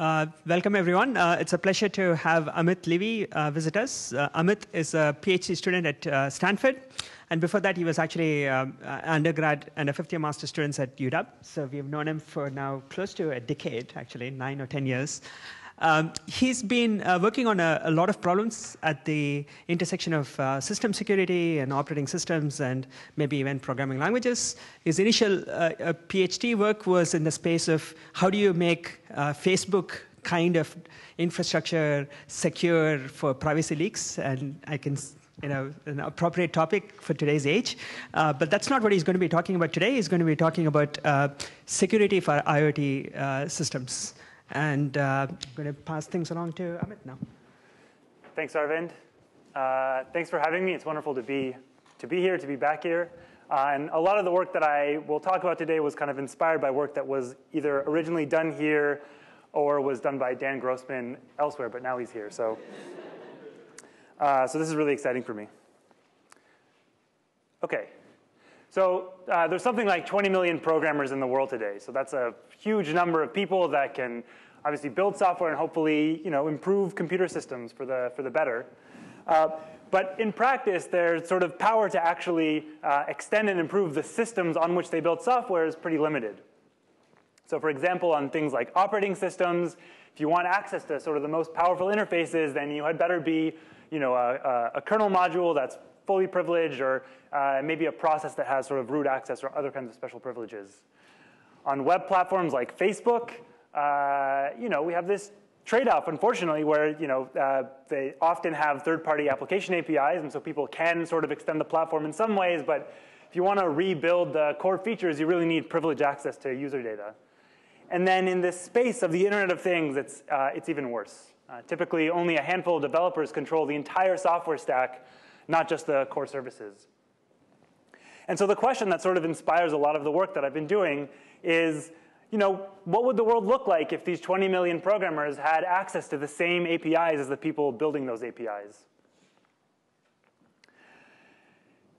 Welcome, everyone. It's a pleasure to have Amit Levy visit us. Amit is a PhD student at Stanford. And before that, he was actually an undergrad and a fifth-year master's student at UW. So we've known him for now close to a decade, actually, 9 or 10 years. He's been working on a lot of problems at the intersection of system security and operating systems and maybe even programming languages. His initial PhD work was in the space of how do you make Facebook kind of infrastructure secure for privacy leaks, and I can an appropriate topic for today's age. But that's not what he's going to be talking about today. He's going to be talking about security for IoT systems. And I'm going to pass things along to Amit now. Thanks, Arvind. Thanks for having me. It's wonderful to be here, to be back here. And a lot of the work that I will talk about today was kind of inspired by work that was either originally done here or was done by Dan Grossman elsewhere, but now he's here. So, so this is really exciting for me. OK. So there's something like 20 million programmers in the world today. So that's a huge number of people that can obviously build software and hopefully improve computer systems for the better. But in practice, their sort of power to actually extend and improve the systems on which they build software is pretty limited. So for example, on things like operating systems, if you want access to sort of the most powerful interfaces, then you had better be a kernel module that's fully privileged, or maybe a process that has sort of root access or other kinds of special privileges. On web platforms like Facebook, we have this trade-off, unfortunately, where they often have third-party application APIs, and so people can sort of extend the platform in some ways. But if you want to rebuild the core features, you really need privileged access to user data. And then in this space of the Internet of Things, it's even worse. Typically, only a handful of developers control the entire software stack, not just the core services. And so the question that sort of inspires a lot of the work that I've been doing is, what would the world look like if these 20 million programmers had access to the same APIs as the people building those APIs?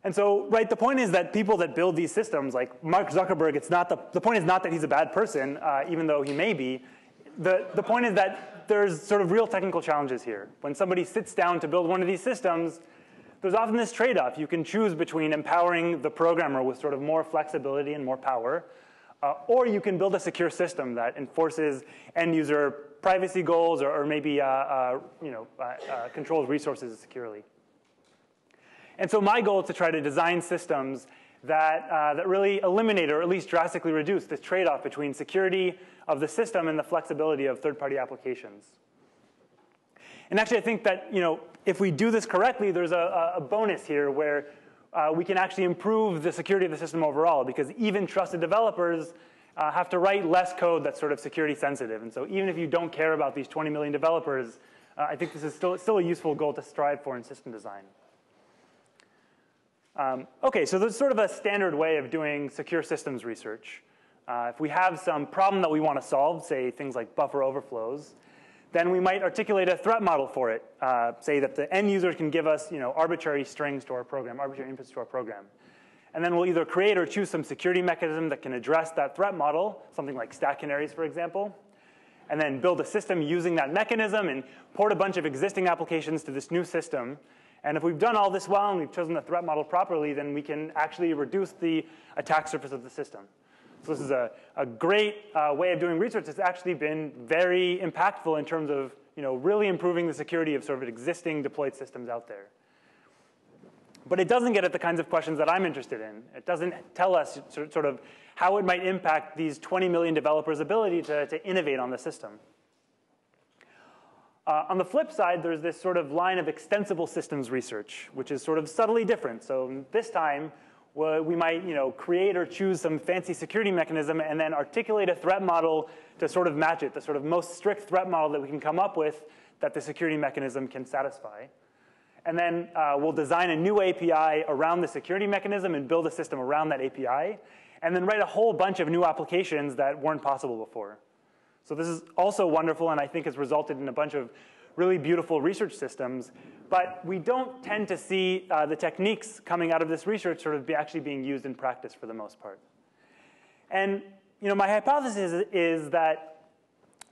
And so, right, the point is that people that build these systems, like Mark Zuckerberg, the point is not that he's a bad person, even though he may be. The point is that there's sort of real technical challenges here. When somebody sits down to build one of these systems, there's often this trade-off. You can choose between empowering the programmer with sort of more flexibility and more power, or you can build a secure system that enforces end-user privacy goals, or maybe controls resources securely. And so my goal is to try to design systems that really eliminate, or at least drastically reduce, this trade-off between security of the system and the flexibility of third-party applications. And actually, I think that if we do this correctly, there's a bonus here where we can actually improve the security of the system overall, because even trusted developers have to write less code that's sort of security sensitive. And so even if you don't care about these 20 million developers, I think this is still a useful goal to strive for in system design. OK, so there's sort of a standard way of doing secure systems research. If we have some problem that we want to solve, say things like buffer overflows, then we might articulate a threat model for it, say that the end user can give us arbitrary strings to our program, arbitrary inputs to our program. And then we'll either create or choose some security mechanism that can address that threat model, something like stack canaries, for example, and then build a system using that mechanism and port a bunch of existing applications to this new system. And if we've done all this well and we've chosen the threat model properly, then we can actually reduce the attack surface of the system. So this is a great way of doing research that's actually been very impactful in terms of really improving the security of sort of existing deployed systems out there. But it doesn't get at the kinds of questions that I'm interested in. It doesn't tell us sort of how it might impact these 20 million developers' ability to innovate on the system. On the flip side, there's this sort of line of extensible systems research, which is sort of subtly different. So this time, we might create or choose some fancy security mechanism and then articulate a threat model to sort of match it, the sort of most strict threat model that we can come up with that the security mechanism can satisfy. And then we'll design a new API around the security mechanism and build a system around that API, and then write a whole bunch of new applications that weren't possible before. So this is also wonderful, and I think has resulted in a bunch of really beautiful research systems. But we don't tend to see the techniques coming out of this research sort of actually being used in practice for the most part. And my hypothesis is that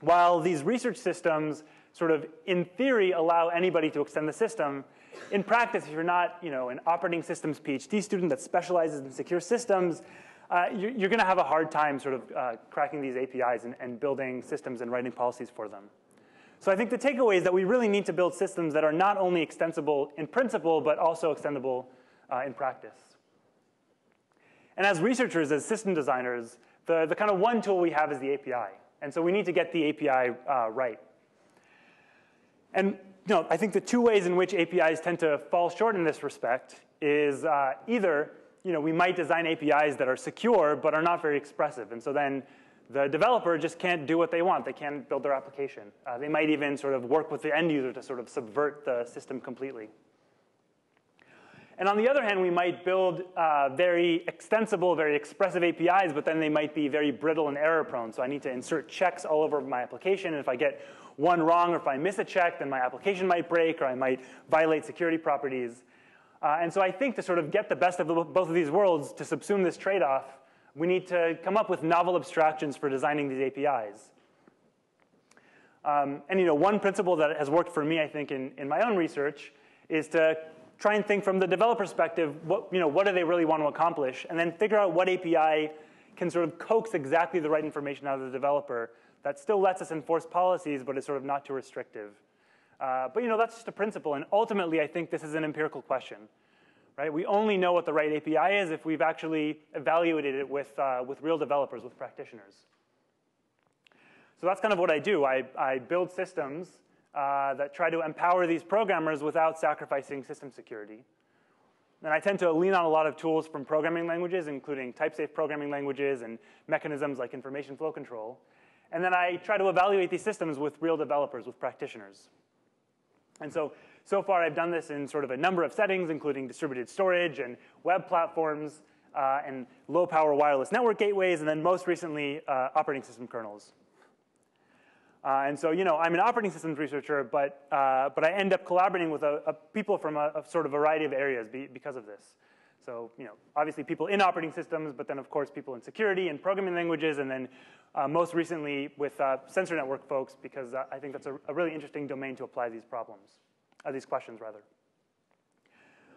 while these research systems sort of, in theory, allow anybody to extend the system, in practice, if you're not an operating systems PhD student that specializes in secure systems, you're going to have a hard time sort of cracking these APIs and building systems and writing policies for them. So I think the takeaway is that we really need to build systems that are not only extensible in principle, but also extendable in practice. And as researchers, as system designers, the kind of one tool we have is the API. And so we need to get the API right. And I think the two ways in which APIs tend to fall short in this respect is either we might design APIs that are secure but are not very expressive. And so then the developer just can't do what they want. They can't build their application. They might even sort of work with the end user to sort of subvert the system completely. And on the other hand, we might build very extensible, very expressive APIs, but then they might be very brittle and error prone. So I need to insert checks all over my application. And if I get one wrong or if I miss a check, then my application might break or I might violate security properties. And so I think to sort of get the best of both of these worlds, to subsume this trade-off, we need to come up with novel abstractions for designing these APIs. And one principle that has worked for me, I think, in my own research is to try and think from the developer perspective, what do they really want to accomplish? And then figure out what API can sort of coax exactly the right information out of the developer that still lets us enforce policies, but is sort of not too restrictive. But that's just a principle. And ultimately, I think this is an empirical question. Right? We only know what the right API is if we've actually evaluated it with real developers, with practitioners. So that's kind of what I do. I build systems that try to empower these programmers without sacrificing system security. And I tend to lean on a lot of tools from programming languages, including type-safe programming languages and mechanisms like information flow control. And then I try to evaluate these systems with real developers, with practitioners. And so far I've done this in sort of a number of settings, including distributed storage and web platforms and low-power wireless network gateways, and then most recently operating system kernels. And so, I'm an operating systems researcher, but I end up collaborating with people from a sort of variety of areas because of this. So, obviously people in operating systems, but then of course people in security and programming languages, and then most recently with sensor network folks, because I think that's a really interesting domain to apply these problems, these questions rather.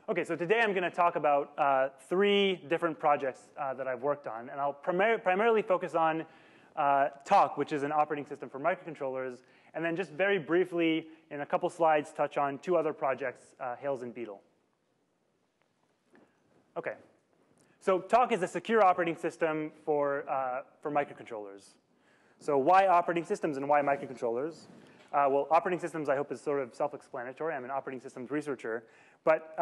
Okay, so today I'm going to talk about 3 different projects that I've worked on, and I'll primarily focus on Tock, which is an operating system for microcontrollers, and then just very briefly in a couple slides touch on 2 other projects, Hails and Beetle. Okay, so Tock is a secure operating system for microcontrollers. So why operating systems and why microcontrollers? Well, operating systems I hope is sort of self-explanatory. I'm an operating systems researcher, but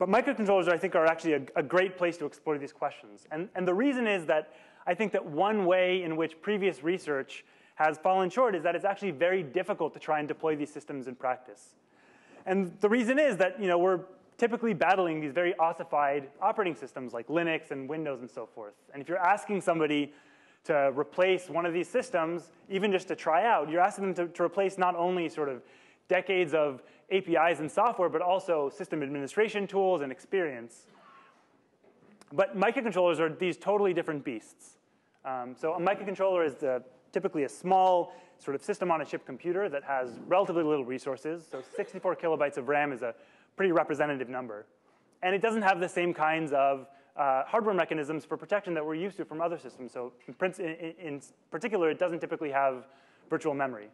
microcontrollers I think are actually a great place to explore these questions, and the reason is that I think that one way in which previous research has fallen short is that it's actually very difficult to try and deploy these systems in practice. And the reason is that we're typically battling these very ossified operating systems like Linux and Windows and so forth. And if you're asking somebody to replace one of these systems, even just to try out, you're asking them to replace not only sort of decades of APIs and software, but also system administration tools and experience. But microcontrollers are these totally different beasts. So a microcontroller is typically a small sort of system-on-a-chip computer that has relatively little resources. So 64 kilobytes of RAM is a pretty representative number. And it doesn't have the same kinds of hardware mechanisms for protection that we're used to from other systems. So in particular, it doesn't typically have virtual memory.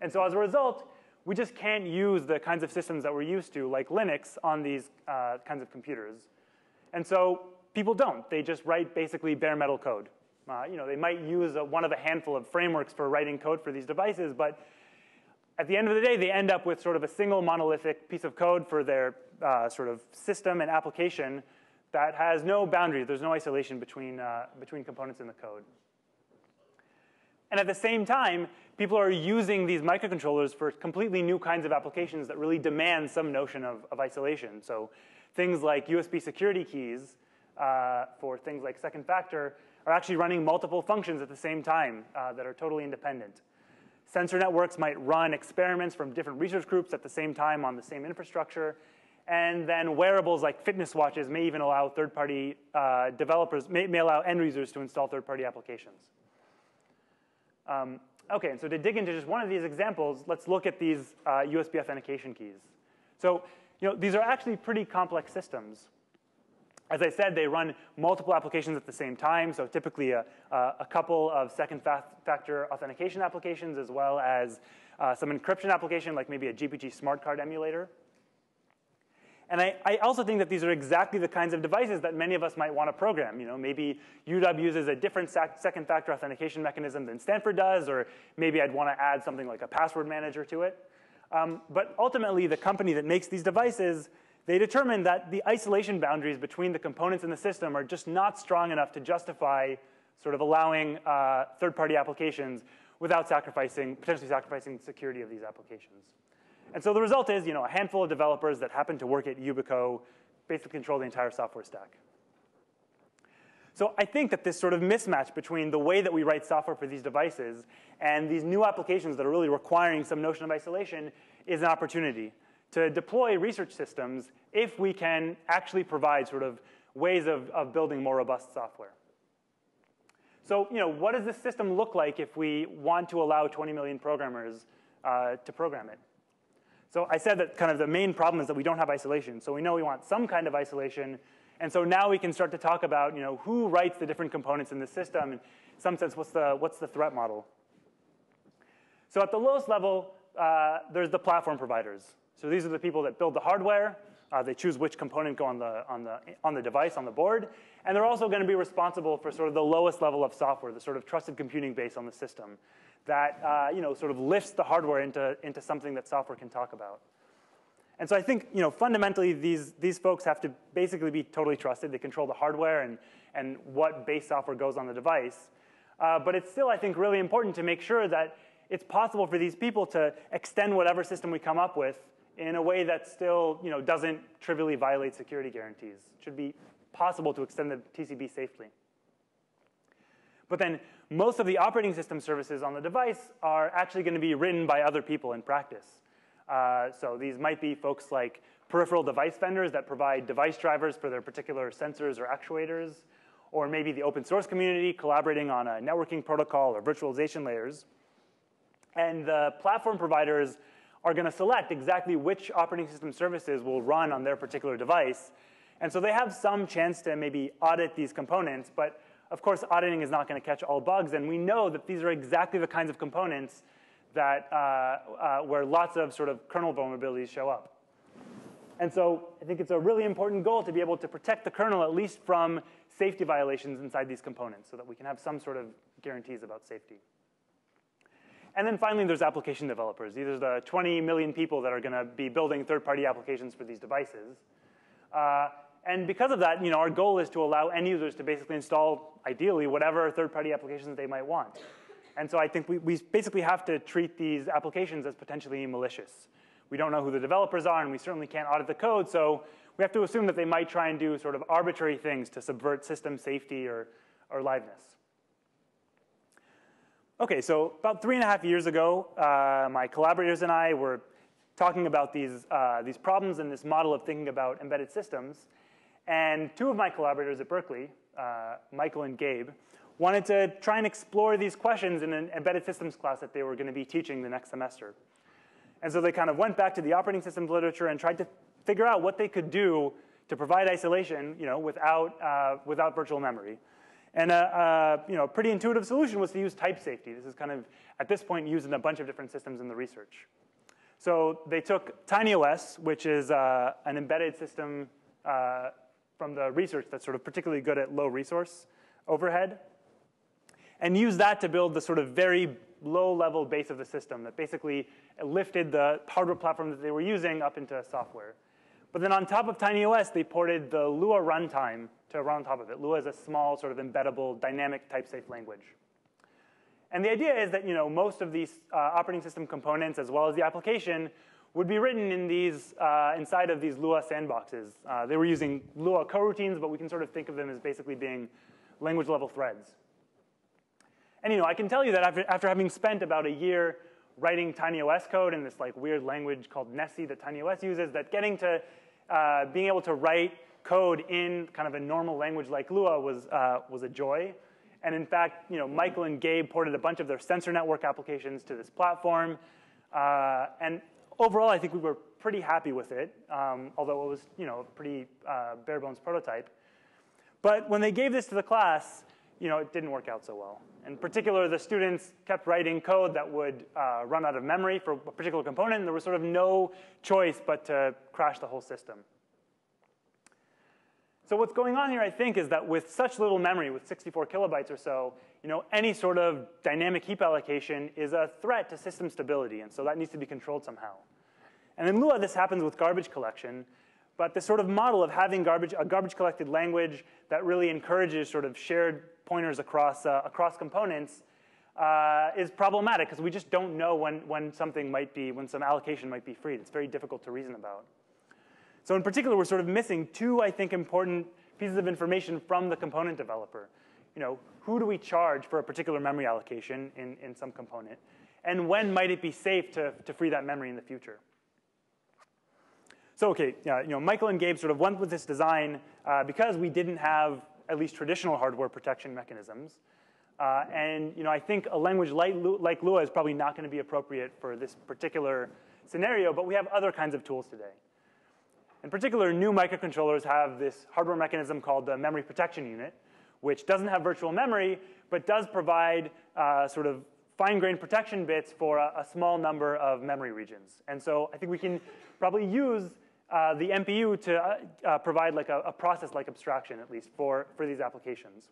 And so as a result, we just can't use the kinds of systems that we're used to, like Linux, on these kinds of computers. And so people don't. They just write basically bare metal code. They might use one of a handful of frameworks for writing code for these devices, but at the end of the day, they end up with sort of a single monolithic piece of code for their sort of system and application that has no boundaries. There's no isolation between components in the code. And at the same time, people are using these microcontrollers for completely new kinds of applications that really demand some notion of isolation. So things like USB security keys for things like second factor are actually running multiple functions at the same time that are totally independent. Sensor networks might run experiments from different research groups at the same time on the same infrastructure. And then wearables like fitness watches may even allow third-party developers, may allow end users to install third-party applications. OK, and so to dig into just one of these examples, let's look at these USB authentication keys. So these are actually pretty complex systems. As I said, they run multiple applications at the same time, so typically a couple of second factor authentication applications, as well as some encryption application, like maybe a GPG smart card emulator. And I also think that these are exactly the kinds of devices that many of us might want to program. Maybe UW uses a different second factor authentication mechanism than Stanford does, or maybe I'd want to add something like a password manager to it. But ultimately, the company that makes these devices, they determined that the isolation boundaries between the components in the system are just not strong enough to justify sort of allowing third-party applications without potentially sacrificing the security of these applications. And so the result is a handful of developers that happen to work at Yubico basically control the entire software stack. So I think that this sort of mismatch between the way that we write software for these devices and these new applications that are really requiring some notion of isolation is an opportunity to deploy research systems if we can actually provide sort of ways of building more robust software. So what does this system look like if we want to allow 20 million programmers to program it? So I said that kind of the main problem is that we don't have isolation. So we know we want some kind of isolation. And so now we can start to talk about who writes the different components in the system. In some sense, what's the threat model? So at the lowest level, there's the platform providers. So these are the people that build the hardware. They choose which component go on the device, on the board. And they're also going to be responsible for sort of the lowest level of software, the sort of trusted computing base on the system that sort of lifts the hardware into something that software can talk about. And so I think fundamentally these folks have to basically be totally trusted. They control the hardware and what base software goes on the device. But it's still, I think, really important to make sure that it's possible for these people to extend whatever system we come up with in a way that still doesn't trivially violate security guarantees. It should be possible to extend the TCB safely. But then most of the operating system services on the device are actually going to be written by other people in practice. So these might be folks like peripheral device vendors that provide device drivers for their particular sensors or actuators, or maybe the open source community collaborating on a networking protocol or virtualization layers. And the platform providers are going to select exactly which operating system services will run on their particular device. And so they have some chance to maybe audit these components. But of course, auditing is not going to catch all bugs. And we know that these are exactly the kinds of components that where lots of sort of kernel vulnerabilities show up. And so I think it's a really important goal to be able to protect the kernel at least from safety violations inside these components so that we can have some sort of guarantees about safety. And then finally, there's application developers. These are the 20 million people that are going to be building third-party applications for these devices. And because of that, our goal is to allow end users to basically install, ideally, whatever third-party applications they might want. And so I think we basically have to treat these applications as potentially malicious. We don't know who the developers are, and we certainly can't audit the code. So we have to assume that they might try and do sort of arbitrary things to subvert system safety or liveness. OK, so about 3.5 years ago, my collaborators and I were talking about these problems and this model of thinking about embedded systems. And two of my collaborators at Berkeley, Michael and Gabe, wanted to try and explore these questions in an embedded systems class that they were going to be teaching the next semester. And so they kind of went back to the operating systems literature and tried to figure out what they could do to provide isolation without virtual memory. And a pretty intuitive solution was to use type safety. This is kind of, at this point, used in a bunch of different systems in the research. So they took TinyOS, which is an embedded system from the research that's sort of particularly good at low resource overhead, and use that to build the sort of very low-level base of the system that basically lifted the hardware platform that they were using up into software. But then on top of TinyOS, they ported the Lua runtime to run on top of it. Lua is a small sort of embeddable, dynamic, type-safe language. And the idea is that most of these operating system components, as well as the application, would be written in these, inside of these Lua sandboxes. They were using Lua coroutines, but we can sort of think of them as basically being language-level threads. And I can tell you that after having spent about a year writing TinyOS code in this weird language called Nessie that TinyOS uses, that getting to being able to write code in kind of a normal language like Lua was a joy. And in fact, Michael and Gabe ported a bunch of their sensor network applications to this platform. And overall, I think we were pretty happy with it, although it was a pretty bare bones prototype. But when they gave this to the class, it didn't work out so well. In particular, the students kept writing code that would run out of memory for a particular component, and there was sort of no choice but to crash the whole system. So what's going on here, I think, is that with such little memory, with 64 kilobytes or so, any sort of dynamic heap allocation is a threat to system stability, and so that needs to be controlled somehow. And in Lua, this happens with garbage collection, but this sort of model of having a garbage collected language that really encourages sort of shared pointers across components is problematic because we just don't know when some allocation might be freed. It's very difficult to reason about. So in particular, we're sort of missing two, I think, important pieces of information from the component developer. Who do we charge for a particular memory allocation in some component? And when might it be safe to free that memory in the future? So OK, Michael and Gabe sort of went with this design because we didn't have at least traditional hardware protection mechanisms. And I think a language like Lua is probably not going to be appropriate for this particular scenario, but we have other kinds of tools today. In particular, new microcontrollers have this hardware mechanism called the memory protection unit, which doesn't have virtual memory, but does provide sort of fine-grained protection bits for a small number of memory regions. And so I think we can probably use the MPU to provide like a process-like abstraction, at least, for these applications.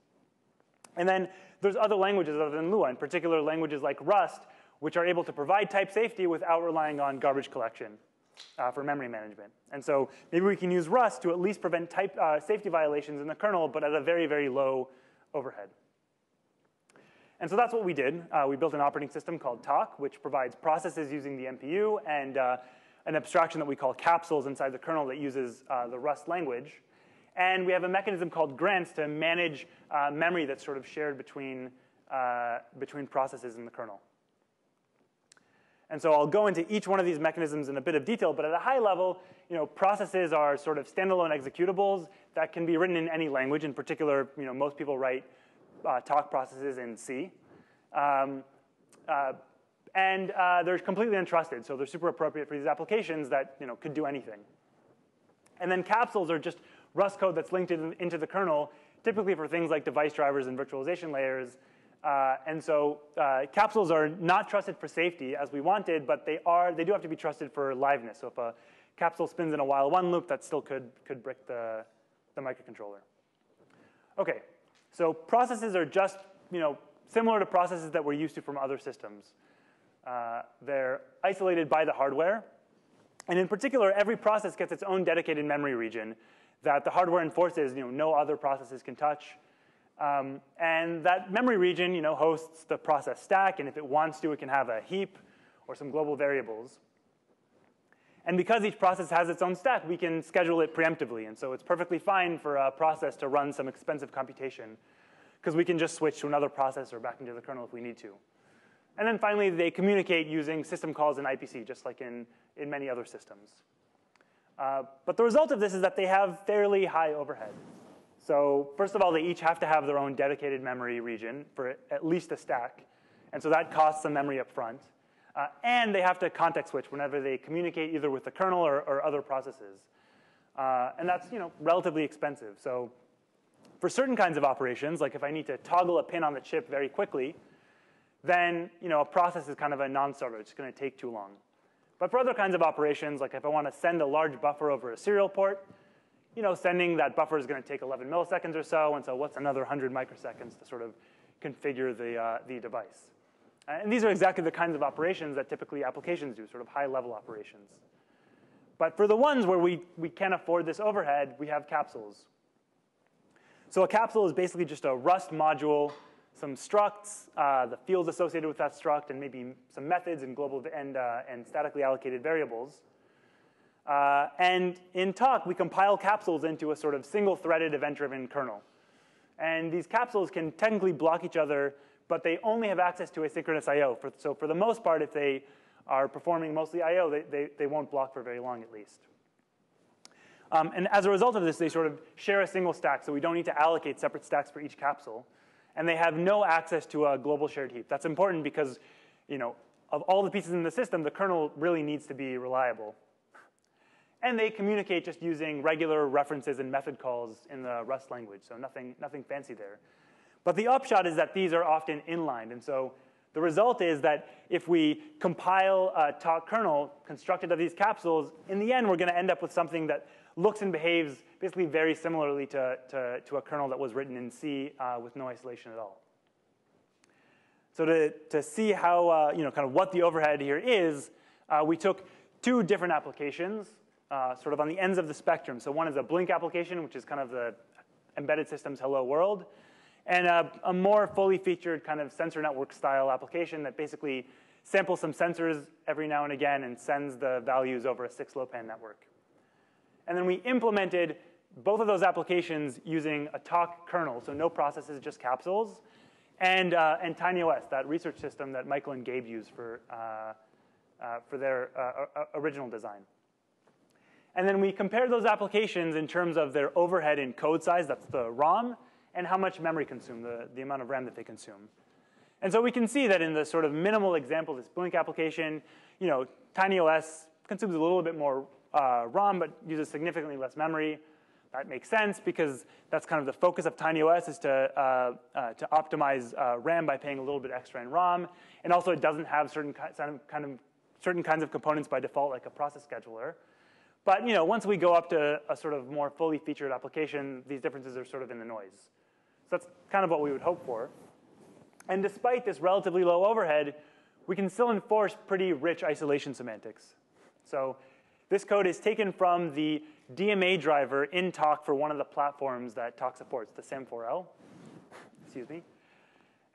And then there's other languages other than Lua, in particular languages like Rust, which are able to provide type safety without relying on garbage collection. For memory management. And so maybe we can use Rust to at least prevent type safety violations in the kernel, but at a very, very low overhead. And so that's what we did. We built an operating system called Tock, which provides processes using the MPU and an abstraction that we call capsules inside the kernel that uses the Rust language. And we have a mechanism called grants to manage memory that's sort of shared between processes in the kernel. And so I'll go into each one of these mechanisms in a bit of detail, but at a high level, processes are sort of standalone executables that can be written in any language. In particular, most people write Tock processes in C. And they're completely untrusted, so they're super appropriate for these applications that could do anything. And then capsules are just Rust code that's linked into the kernel, typically for things like device drivers and virtualization layers. And so capsules are not trusted for safety as we wanted, but they do have to be trusted for liveness. So if a capsule spins in a while one loop, that still could brick the microcontroller. OK, so processes are just similar to processes that we're used to from other systems. They're isolated by the hardware. And in particular, every process gets its own dedicated memory region that the hardware enforces no other processes can touch. And that memory region hosts the process stack, and if it wants to, it can have a heap or some global variables. And because each process has its own stack, we can schedule it preemptively. And so it's perfectly fine for a process to run some expensive computation, because we can just switch to another process or back into the kernel if we need to. And then finally, they communicate using system calls in IPC, just like in many other systems. But the result of this is that they have fairly high overhead. So first of all, they each have to have their own dedicated memory region for at least a stack. And so that costs some memory up front. And they have to context switch whenever they communicate either with the kernel or other processes. And that's relatively expensive. So for certain kinds of operations, like if I need to toggle a pin on the chip very quickly, then a process is kind of a non-starter. It's going to take too long. But for other kinds of operations, like if I want to send a large buffer over a serial port, sending that buffer is going to take 11 milliseconds or so, and so what's another 100 microseconds to sort of configure the device? And these are exactly the kinds of operations that typically applications do, sort of high-level operations. But for the ones where we can't afford this overhead, we have capsules. So a capsule is basically just a Rust module, some structs, the fields associated with that struct, and maybe some methods and global and statically allocated variables. And in Tock, we compile capsules into a sort of single-threaded event-driven kernel. And these capsules can technically block each other, but they only have access to asynchronous I.O. So for the most part, if they are performing mostly I.O., they won't block for very long, at least. And as a result of this, they sort of share a single stack, so we don't need to allocate separate stacks for each capsule. and they have no access to a global shared heap. That's important because, you know, of all the pieces in the system, the kernel really needs to be reliable. And they communicate just using regular references and method calls in the Rust language, so nothing fancy there. But the upshot is that these are often inlined, and so the result is that if we compile a Tock kernel constructed of these capsules, in the end we're going to end up with something that looks and behaves basically very similarly to a kernel that was written in C with no isolation at all. So to see how, you know, kind of what the overhead here is, we took two different applications sort of on the ends of the spectrum. So one is a Blink application, which is kind of the embedded systems hello world, and a more fully featured kind of sensor network style application that basically samples some sensors every now and again and sends the values over a 6 low-pan network. And then we implemented both of those applications using a Tock kernel, so no processes, just capsules, and TinyOS, that research system that Michael and Gabe used for their original design. And then we compared those applications in terms of their overhead in code size, that's the ROM, and how much memory consumed, the amount of RAM that they consume. And so we can see that in the sort of minimal example, this Blink application, you know, TinyOS consumes a little bit more ROM, but uses significantly less memory. That makes sense because that's kind of the focus of TinyOS, is to optimize RAM by paying a little bit extra in ROM, and also it doesn't have certain kinds of components by default, like a process scheduler. But you know, once we go up to a sort of more fully featured application, these differences are sort of in the noise. So that's kind of what we would hope for. And despite this relatively low overhead, we can still enforce pretty rich isolation semantics. So this code is taken from the DMA driver in Tock for one of the platforms that Tock supports, the SAM4L. Excuse me.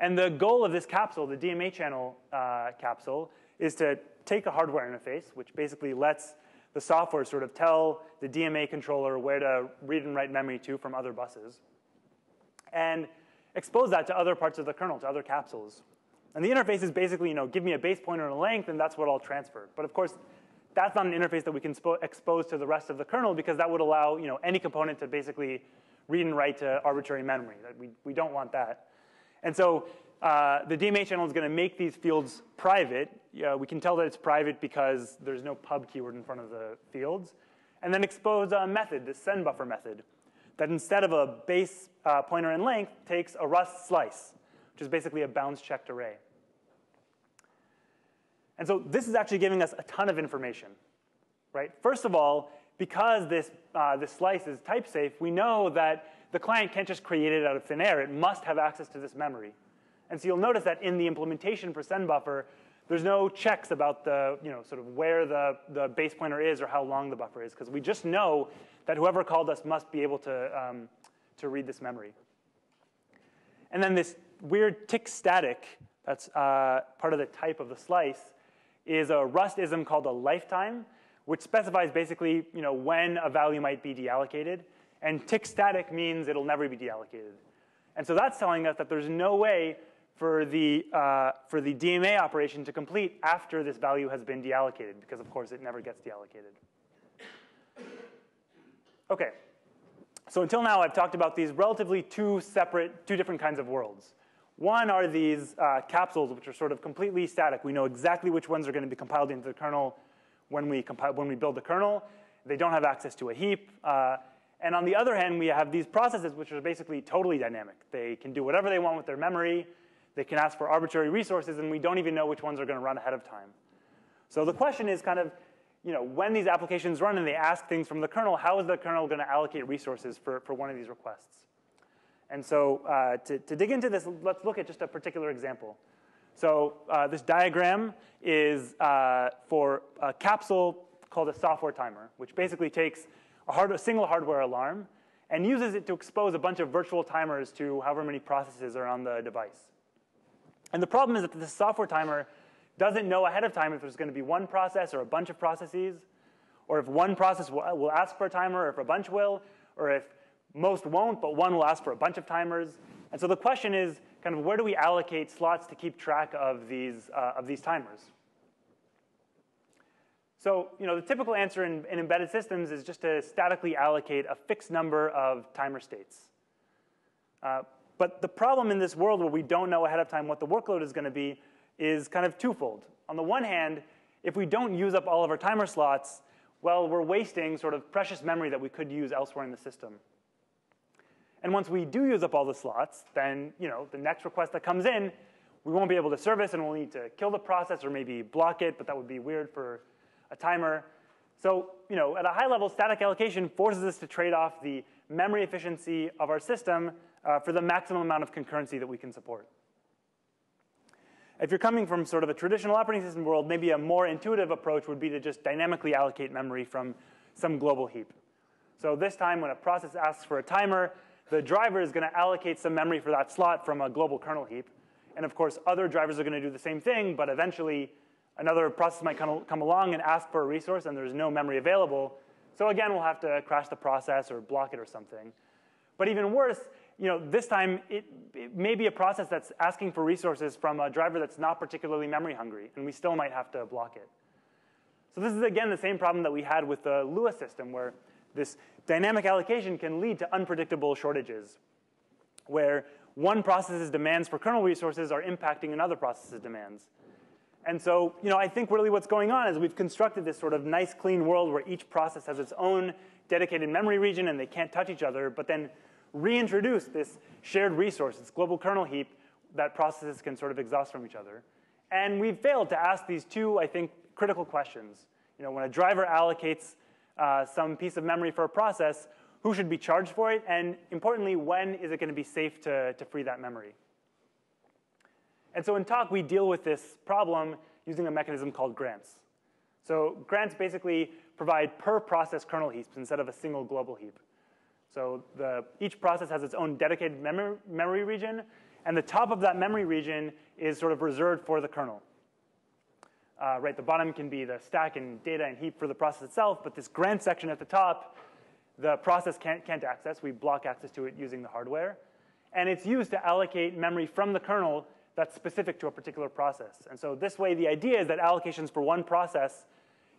And the goal of this capsule, the DMA channel capsule, is to take a hardware interface, which basically lets the software sort of tell the DMA controller where to read and write memory to from other buses, and expose that to other parts of the kernel, to other capsules. And the interface is basically, you know, give me a base pointer and a length, and that's what I'll transfer. But of course, that's not an interface that we can expose to the rest of the kernel, because that would allow, you know, any component to basically read and write to arbitrary memory. We don't want that. And so the DMA channel is going to make these fields private. We can tell that it's private because there's no pub keyword in front of the fields. And then expose a method, the send buffer method, that instead of a base pointer and length takes a Rust slice, which is basically a bounds checked array. And so this is actually giving us a ton of information, right? First of all, because this slice is type safe, we know that the client can't just create it out of thin air. It must have access to this memory. And so you'll notice that in the implementation for send buffer, there's no checks about the, you know, sort of where the base pointer is or how long the buffer is, because we just know that whoever called us must be able to read this memory. And then this weird tick static, that's part of the type of the slice, is a Rust-ism called a lifetime, which specifies basically, you know, when a value might be deallocated. And tick static means it'll never be deallocated. And so that's telling us that there's no way for the DMA operation to complete after this value has been deallocated, because of course it never gets deallocated. Okay, so until now I've talked about these relatively two different kinds of worlds. One are these capsules, which are sort of completely static. We know exactly which ones are going to be compiled into the kernel when we build the kernel. They don't have access to a heap. And on the other hand, we have these processes, which are basically totally dynamic. They can do whatever they want with their memory. They can ask for arbitrary resources, and we don't even know which ones are going to run ahead of time. So the question is kind of, you know, when these applications run and they ask things from the kernel, how is the kernel going to allocate resources for one of these requests? And so to dig into this, let's look at just a particular example. So this diagram is for a capsule called a software timer, which basically takes a single hardware alarm and uses it to expose a bunch of virtual timers to however many processes are on the device. And the problem is that this software timer doesn't know ahead of time if there's going to be one process or a bunch of processes, or if one process will ask for a timer, or if a bunch will, or if most won't, but one will ask for a bunch of timers. And so the question is kind of where do we allocate slots to keep track of these timers? So, you know, the typical answer in embedded systems is just to statically allocate a fixed number of timer states. But the problem in this world where we don't know ahead of time what the workload is going to be is kind of twofold. On the one hand, if we don't use up all of our timer slots, well, we're wasting sort of precious memory that we could use elsewhere in the system. And once we do use up all the slots, then the next request that comes in, we won't be able to service, and we'll need to kill the process or maybe block it, but that would be weird for a timer. So at a high level, static allocation forces us to trade off the memory efficiency of our system for the maximum amount of concurrency that we can support. If you're coming from sort of a traditional operating system world, maybe a more intuitive approach would be to just dynamically allocate memory from some global heap. So this time, when a process asks for a timer, the driver is going to allocate some memory for that slot from a global kernel heap. And of course, other drivers are going to do the same thing, but eventually another process might come along and ask for a resource, and there's no memory available. So again, we'll have to crash the process or block it or something. But even worse, this time, it may be a process that's asking for resources from a driver that's not particularly memory hungry, and we still might have to block it. So this is, again, the same problem that we had with the Lua system, where this dynamic allocation can lead to unpredictable shortages, where one process's demands for kernel resources are impacting another process's demands. And so I think really what's going on is we've constructed this sort of nice, clean world where each process has its own dedicated memory region, and they can't touch each other, but then reintroduce this shared resource, this global kernel heap that processes can sort of exhaust from each other. And we've failed to ask these two, I think, critical questions. When a driver allocates some piece of memory for a process, who should be charged for it? And importantly, when is it going to be safe to free that memory? And so in Tock, we deal with this problem using a mechanism called grants. So grants basically provide per process kernel heaps instead of a single global heap. So each process has its own dedicated memory region, and the top of that memory region is sort of reserved for the kernel. The bottom can be the stack and data and heap for the process itself, but this grant section at the top, the process can't access. We block access to it using the hardware. And it's used to allocate memory from the kernel that's specific to a particular process. And so this way, the idea is that allocations for one process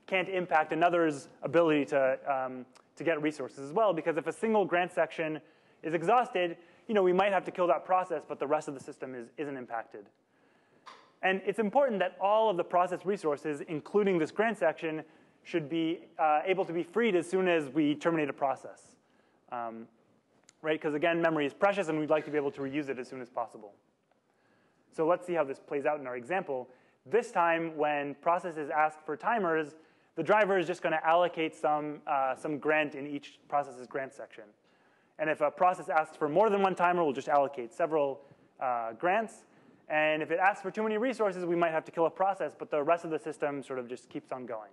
can't impact another's ability to get resources as well, because if a single grant section is exhausted, we might have to kill that process, but the rest of the system isn't impacted. And it's important that all of the process resources, including this grant section, should be able to be freed as soon as we terminate a process, because again, memory is precious, and we'd like to be able to reuse it as soon as possible. So let's see how this plays out in our example. This time, when processes ask for timers, the driver is just going to allocate some grant in each process's grant section. And if a process asks for more than one timer, we'll just allocate several grants. And if it asks for too many resources, we might have to kill a process, but the rest of the system sort of just keeps on going.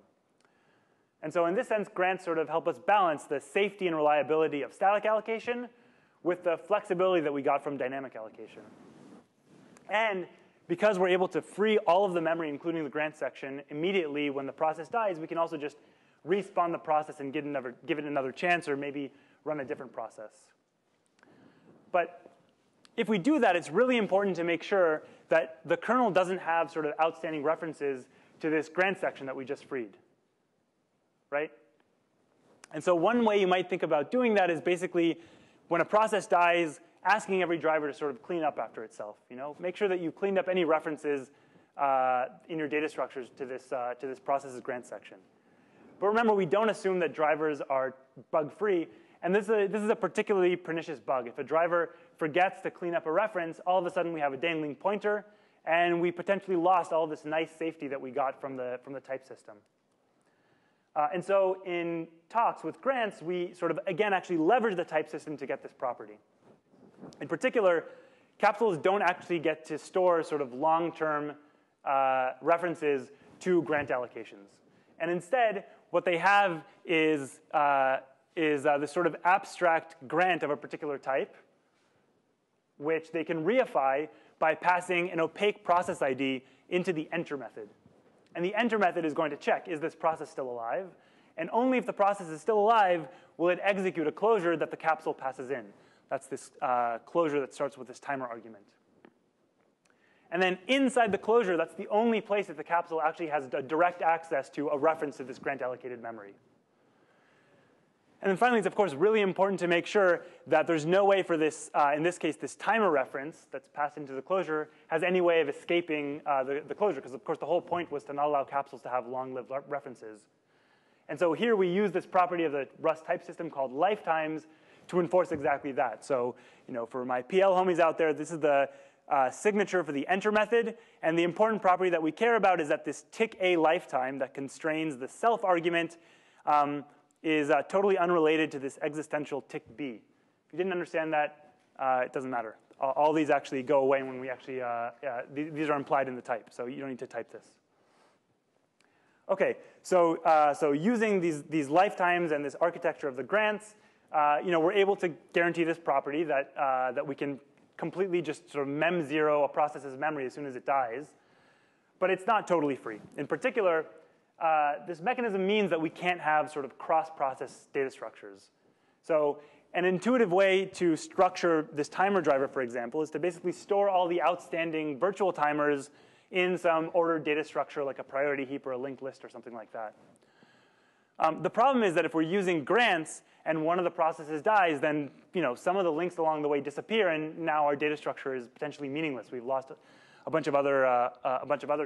And so in this sense, grants sort of help us balance the safety and reliability of static allocation with the flexibility that we got from dynamic allocation. And because we're able to free all of the memory, including the grant section, immediately when the process dies, we can also just respawn the process and give it another chance, or maybe run a different process. But if we do that, it's really important to make sure that the kernel doesn't have sort of outstanding references to this grant section that we just freed, right? And so one way you might think about doing that is basically when a process dies, asking every driver to sort of clean up after itself. Make sure that you've cleaned up any references in your data structures to this process's grant section. But remember, we don't assume that drivers are bug-free. And this is a particularly pernicious bug. If a driver forgets to clean up a reference, all of a sudden we have a dangling pointer, and we potentially lost all this nice safety that we got from the type system. And so in Tock with grants, we sort of, again, actually leverage the type system to get this property. In particular, capitals don't actually get to store sort of long-term references to grant allocations. And instead, what they have is this sort of abstract grant of a particular type, which they can reify by passing an opaque process ID into the enter method. And the enter method is going to check, is this process still alive? And only if the process is still alive will it execute a closure that the capsule passes in. That's this closure that starts with this timer argument. And then inside the closure, that's the only place that the capsule actually has direct access to a reference to this grant allocated memory. And then finally, it's of course really important to make sure that there's no way for this, in this case, this timer reference that's passed into the closure has any way of escaping the closure, because of course the whole point was to not allow capsules to have long-lived references. And so here we use this property of the Rust type system called lifetimes to enforce exactly that. So, you know, for my PL homies out there, this is the signature for the enter method, and the important property that we care about is that this tick a lifetime that constrains the self argument is totally unrelated to this existential tick b. If you didn't understand that, it doesn't matter. All these actually go away when we actually, these are implied in the type, so you don't need to type this. Okay, so, so using these lifetimes and this architecture of the grants, you know, we're able to guarantee this property that, that we can completely just sort of mem0 a process's memory as soon as it dies. But it's not totally free. In particular, this mechanism means that we can't have sort of cross-process data structures. So an intuitive way to structure this timer driver, for example, is to basically store all the outstanding virtual timers in some ordered data structure like a priority heap or a linked list or something like that. The problem is that if we're using grants and one of the processes dies, then you know, some of the links along the way disappear, and now our data structure is potentially meaningless. We've lost a bunch of other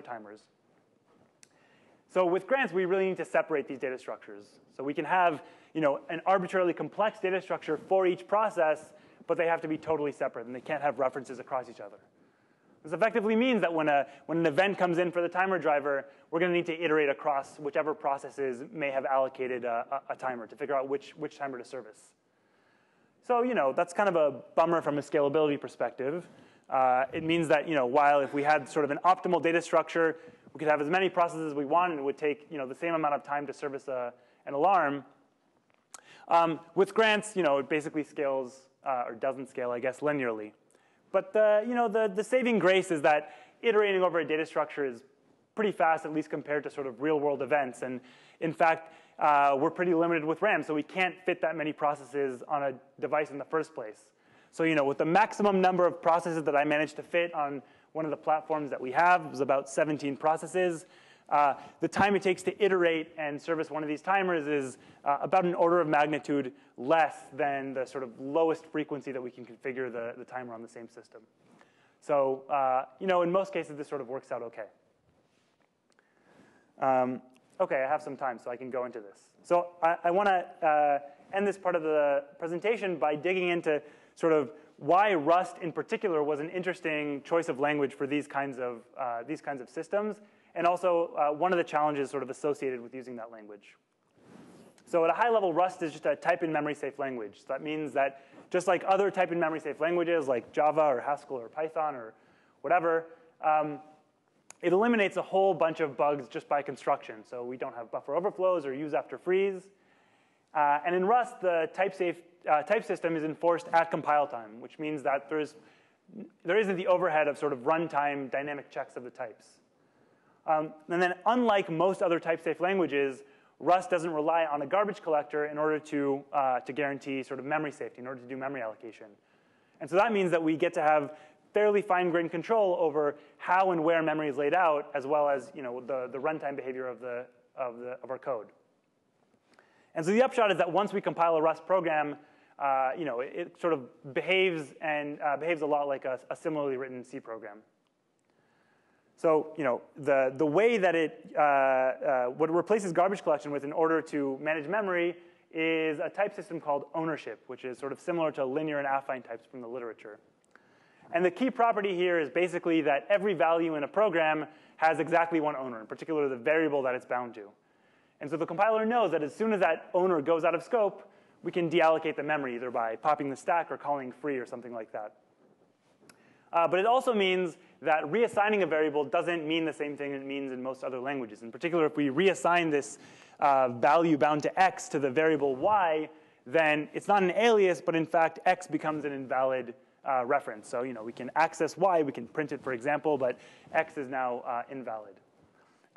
timers. So with grants, we really need to separate these data structures. So we can have, you know, an arbitrarily complex data structure for each process, but they have to be totally separate, and they can't have references across each other. This effectively means that when an event comes in for the timer driver, we're going to need to iterate across whichever processes may have allocated a timer to figure out which timer to service. So, you know, that's kind of a bummer from a scalability perspective. It means that, you know, while if we had sort of an optimal data structure, we could have as many processes as we want, and it would take, you know, the same amount of time to service an alarm. With grants, you know, it basically scales or doesn't scale, I guess, linearly. But you know, the saving grace is that iterating over a data structure is pretty fast, at least compared to sort of real-world events. And in fact, we're pretty limited with RAM, so we can't fit that many processes on a device in the first place. So, you know, with the maximum number of processes that I managed to fit on one of the platforms that we have, was about 17 processes. The time it takes to iterate and service one of these timers is about an order of magnitude less than the sort of lowest frequency that we can configure the timer on the same system. So, you know, in most cases, this sort of works out okay. Okay, I have some time, so I can go into this. So I want to end this part of the presentation by digging into sort of why Rust in particular was an interesting choice of language for these kinds of systems, and also one of the challenges sort of associated with using that language. So at a high level, Rust is just a type-in-memory safe language. So that means that just like other type-in-memory safe languages like Java or Haskell or Python or whatever, it eliminates a whole bunch of bugs just by construction. So we don't have buffer overflows or use after freeze. And in Rust, the type system is enforced at compile time, which means that there isn't the overhead of sort of runtime dynamic checks of the types. And then unlike most other type-safe languages, Rust doesn't rely on a garbage collector in order to guarantee sort of memory safety, in order to do memory allocation. And so that means that we get to have fairly fine-grained control over how and where memory is laid out, as well as, you know, the runtime behavior of our code. And so the upshot is that once we compile a Rust program, you know, it sort of behaves and behaves a lot like a similarly written C program. So, you know, the way that what it replaces garbage collection with in order to manage memory is a type system called ownership, which is sort of similar to linear and affine types from the literature. And the key property here is basically that every value in a program has exactly one owner, in particular the variable that it's bound to. And so the compiler knows that as soon as that owner goes out of scope, we can deallocate the memory, either by popping the stack or calling free or something like that. But it also means that reassigning a variable doesn't mean the same thing it means in most other languages. In particular, if we reassign this value bound to x to the variable y, then it's not an alias, but in fact, x becomes an invalid reference. So, you know, we can access y, we can print it, for example, but x is now invalid.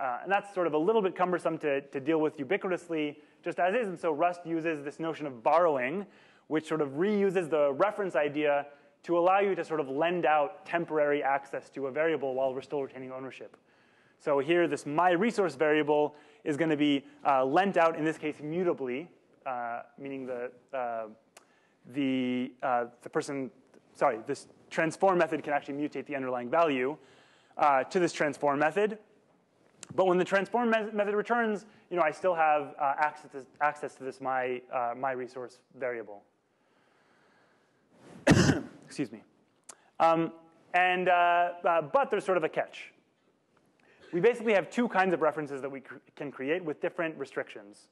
And that's sort of a little bit cumbersome to deal with ubiquitously, just as is. And so Rust uses this notion of borrowing, which sort of reuses the reference idea to allow you to sort of lend out temporary access to a variable while we're still retaining ownership. So here, this my resource variable is going to be lent out, in this case, mutably, meaning this transform method can actually mutate the underlying value to this transform method. But when the transform method returns, you know, I still have access to this my resource variable. Excuse me. But there's sort of a catch. We basically have two kinds of references that we can create with different restrictions.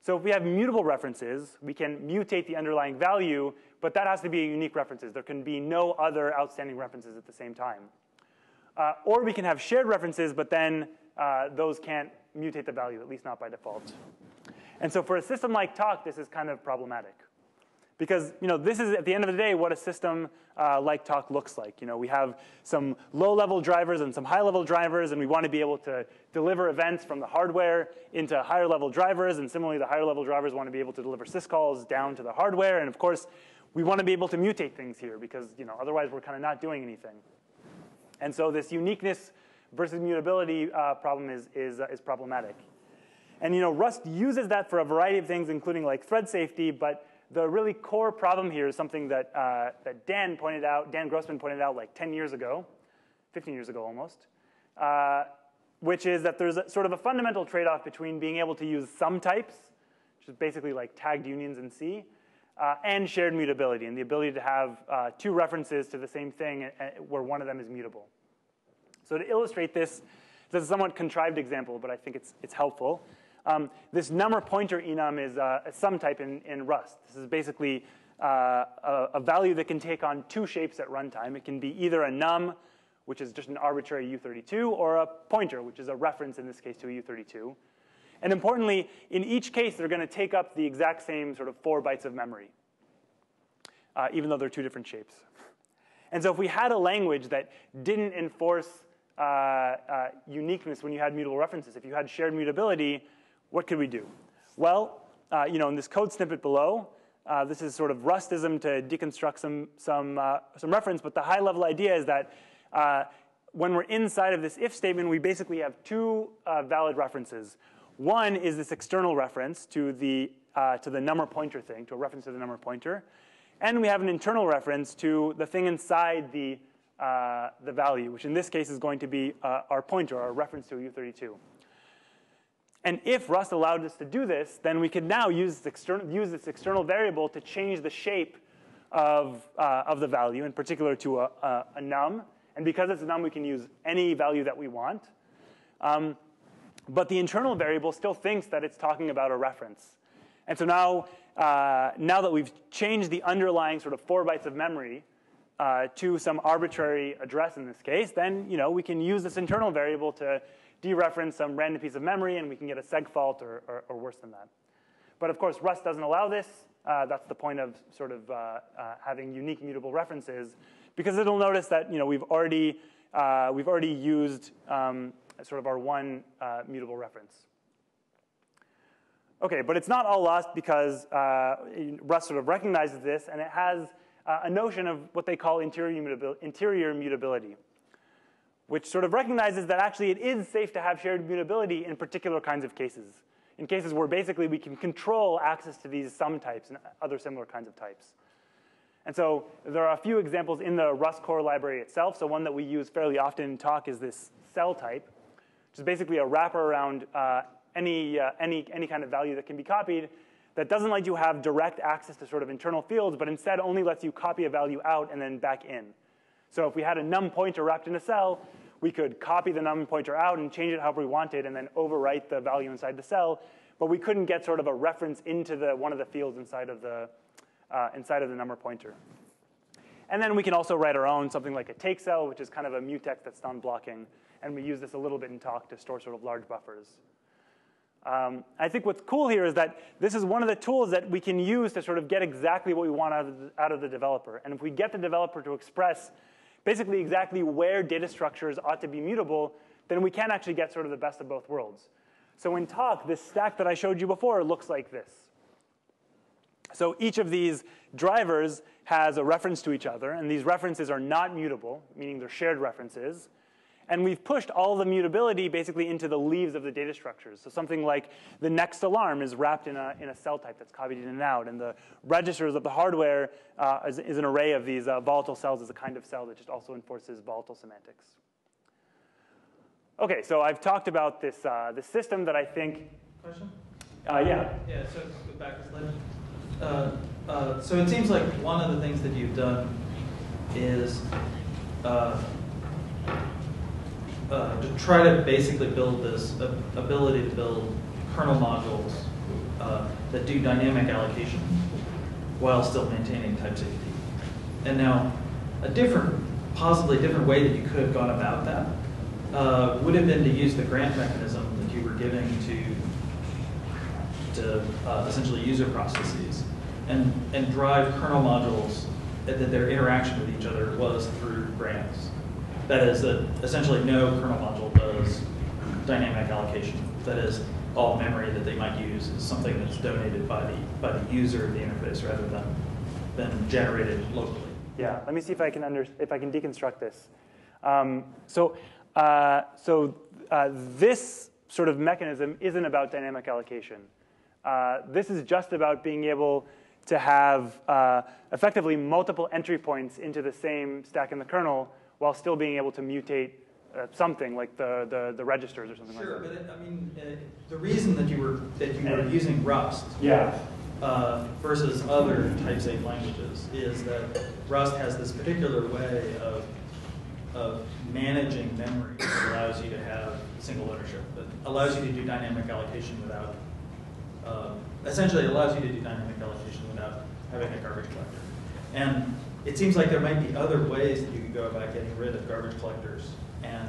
So if we have mutable references, we can mutate the underlying value, but that has to be a unique references. There can be no other outstanding references at the same time. Or we can have shared references, but then those can't mutate the value, at least not by default. And so for a system like Tock, this is kind of problematic. Because you know, this is, at the end of the day, what a system like Tock looks like. You know, we have some low-level drivers and some high-level drivers, and we want to be able to deliver events from the hardware into higher-level drivers. And similarly, the higher-level drivers want to be able to deliver syscalls down to the hardware. And of course, we want to be able to mutate things here, because you know, otherwise we're kind of not doing anything. And so this uniqueness versus mutability problem is problematic. And you know, Rust uses that for a variety of things, including like thread safety. But the really core problem here is something that Dan Grossman pointed out like 10 years ago, 15 years ago almost, which is that there's a, sort of a fundamental trade-off between being able to use sum types, which is basically like tagged unions in C, and shared mutability, and the ability to have two references to the same thing where one of them is mutable. So to illustrate this, this is a somewhat contrived example, but I think it's helpful. This number pointer enum is a sum type in Rust. This is basically a value that can take on two shapes at runtime. It can be either a num, which is just an arbitrary U32, or a pointer, which is a reference, in this case, to a U32. And importantly, in each case, they're going to take up the exact same sort of 4 bytes of memory, even though they're two different shapes. And so if we had a language that didn't enforce uniqueness when you had mutable references, if you had shared mutability, what could we do? Well, you know, in this code snippet below, this is sort of Rustism to deconstruct some reference. But the high-level idea is that when we're inside of this if statement, we basically have two valid references. One is this external reference to the number pointer thing, to a reference to the number pointer. And we have an internal reference to the thing inside the value, which in this case is going to be our pointer, our reference to a U32. And if Rust allowed us to do this, then we could now use this external variable to change the shape of the value, in particular to a num. And because it's a num, we can use any value that we want. But the internal variable still thinks that it's talking about a reference. And so now, that we've changed the underlying sort of 4 bytes of memory to some arbitrary address in this case, then you know, we can use this internal variable to dereference some random piece of memory, and we can get a segfault or worse than that. But of course, Rust doesn't allow this. That's the point of sort of having unique mutable references, because it'll notice that you know, we've already used sort of our one mutable reference. OK, but it's not all lost, because Rust sort of recognizes this, and it has a notion of what they call interior mutability, which sort of recognizes that actually it is safe to have shared mutability in particular kinds of cases, in cases where basically we can control access to these sum types and other similar kinds of types. And so there are a few examples in the Rust core library itself. So one that we use fairly often in Tock is this seL type, which is basically a wrapper around any kind of value that can be copied that doesn't let you have direct access to sort of internal fields, but instead only lets you copy a value out and then back in. So if we had a num pointer wrapped in a cell, we could copy the num pointer out and change it however we wanted and then overwrite the value inside the cell. But we couldn't get sort of a reference into one of the fields inside of the number pointer. And then we can also write our own, something like a take cell, which is kind of a mutex that's non-blocking. And we use this a little bit in Tock to store sort of large buffers. I think what's cool here is that this is one of the tools that we can use to sort of get exactly what we want out of the developer. And if we get the developer to express basically exactly where data structures ought to be mutable, then we can actually get sort of the best of both worlds. So in Tock, this stack that I showed you before looks like this. So each of these drivers has a reference to each other. And these references are not mutable, meaning they're shared references. And we've pushed all the mutability basically into the leaves of the data structures. So something like the next alarm is wrapped in a cell type that's copied in and out. And the registers of the hardware is an array of these volatile cells as a kind of cell that just also enforces volatile semantics. OK, so I've talked about this, this system that I think. Question? Yeah. Yeah, so go back a slide. So it seems like one of the things that you've done is to try to basically build this ability to build kernel modules that do dynamic allocation while still maintaining type safety. And now, a different, possibly different way that you could have gone about that would have been to use the grant mechanism that you were giving to essentially user processes and drive kernel modules that their interaction with each other was through grants. That is, that essentially no kernel module does dynamic allocation. That is, all memory that they might use is something that's donated by the user of the interface rather than generated locally. Yeah. Let me see if I can if I can deconstruct this. This sort of mechanism isn't about dynamic allocation. This is just about being able to have effectively multiple entry points into the same stack in the kernel, while still being able to mutate something like the registers or something like that. Sure, but I mean, the reason that you were using Rust, yeah, versus other type-safe languages is that Rust has this particular way of managing memory that allows you to have single ownership, that allows you to do dynamic allocation without, essentially allows you to do dynamic allocation without having a garbage collector. And it seems like there might be other ways that you could go about getting rid of garbage collectors and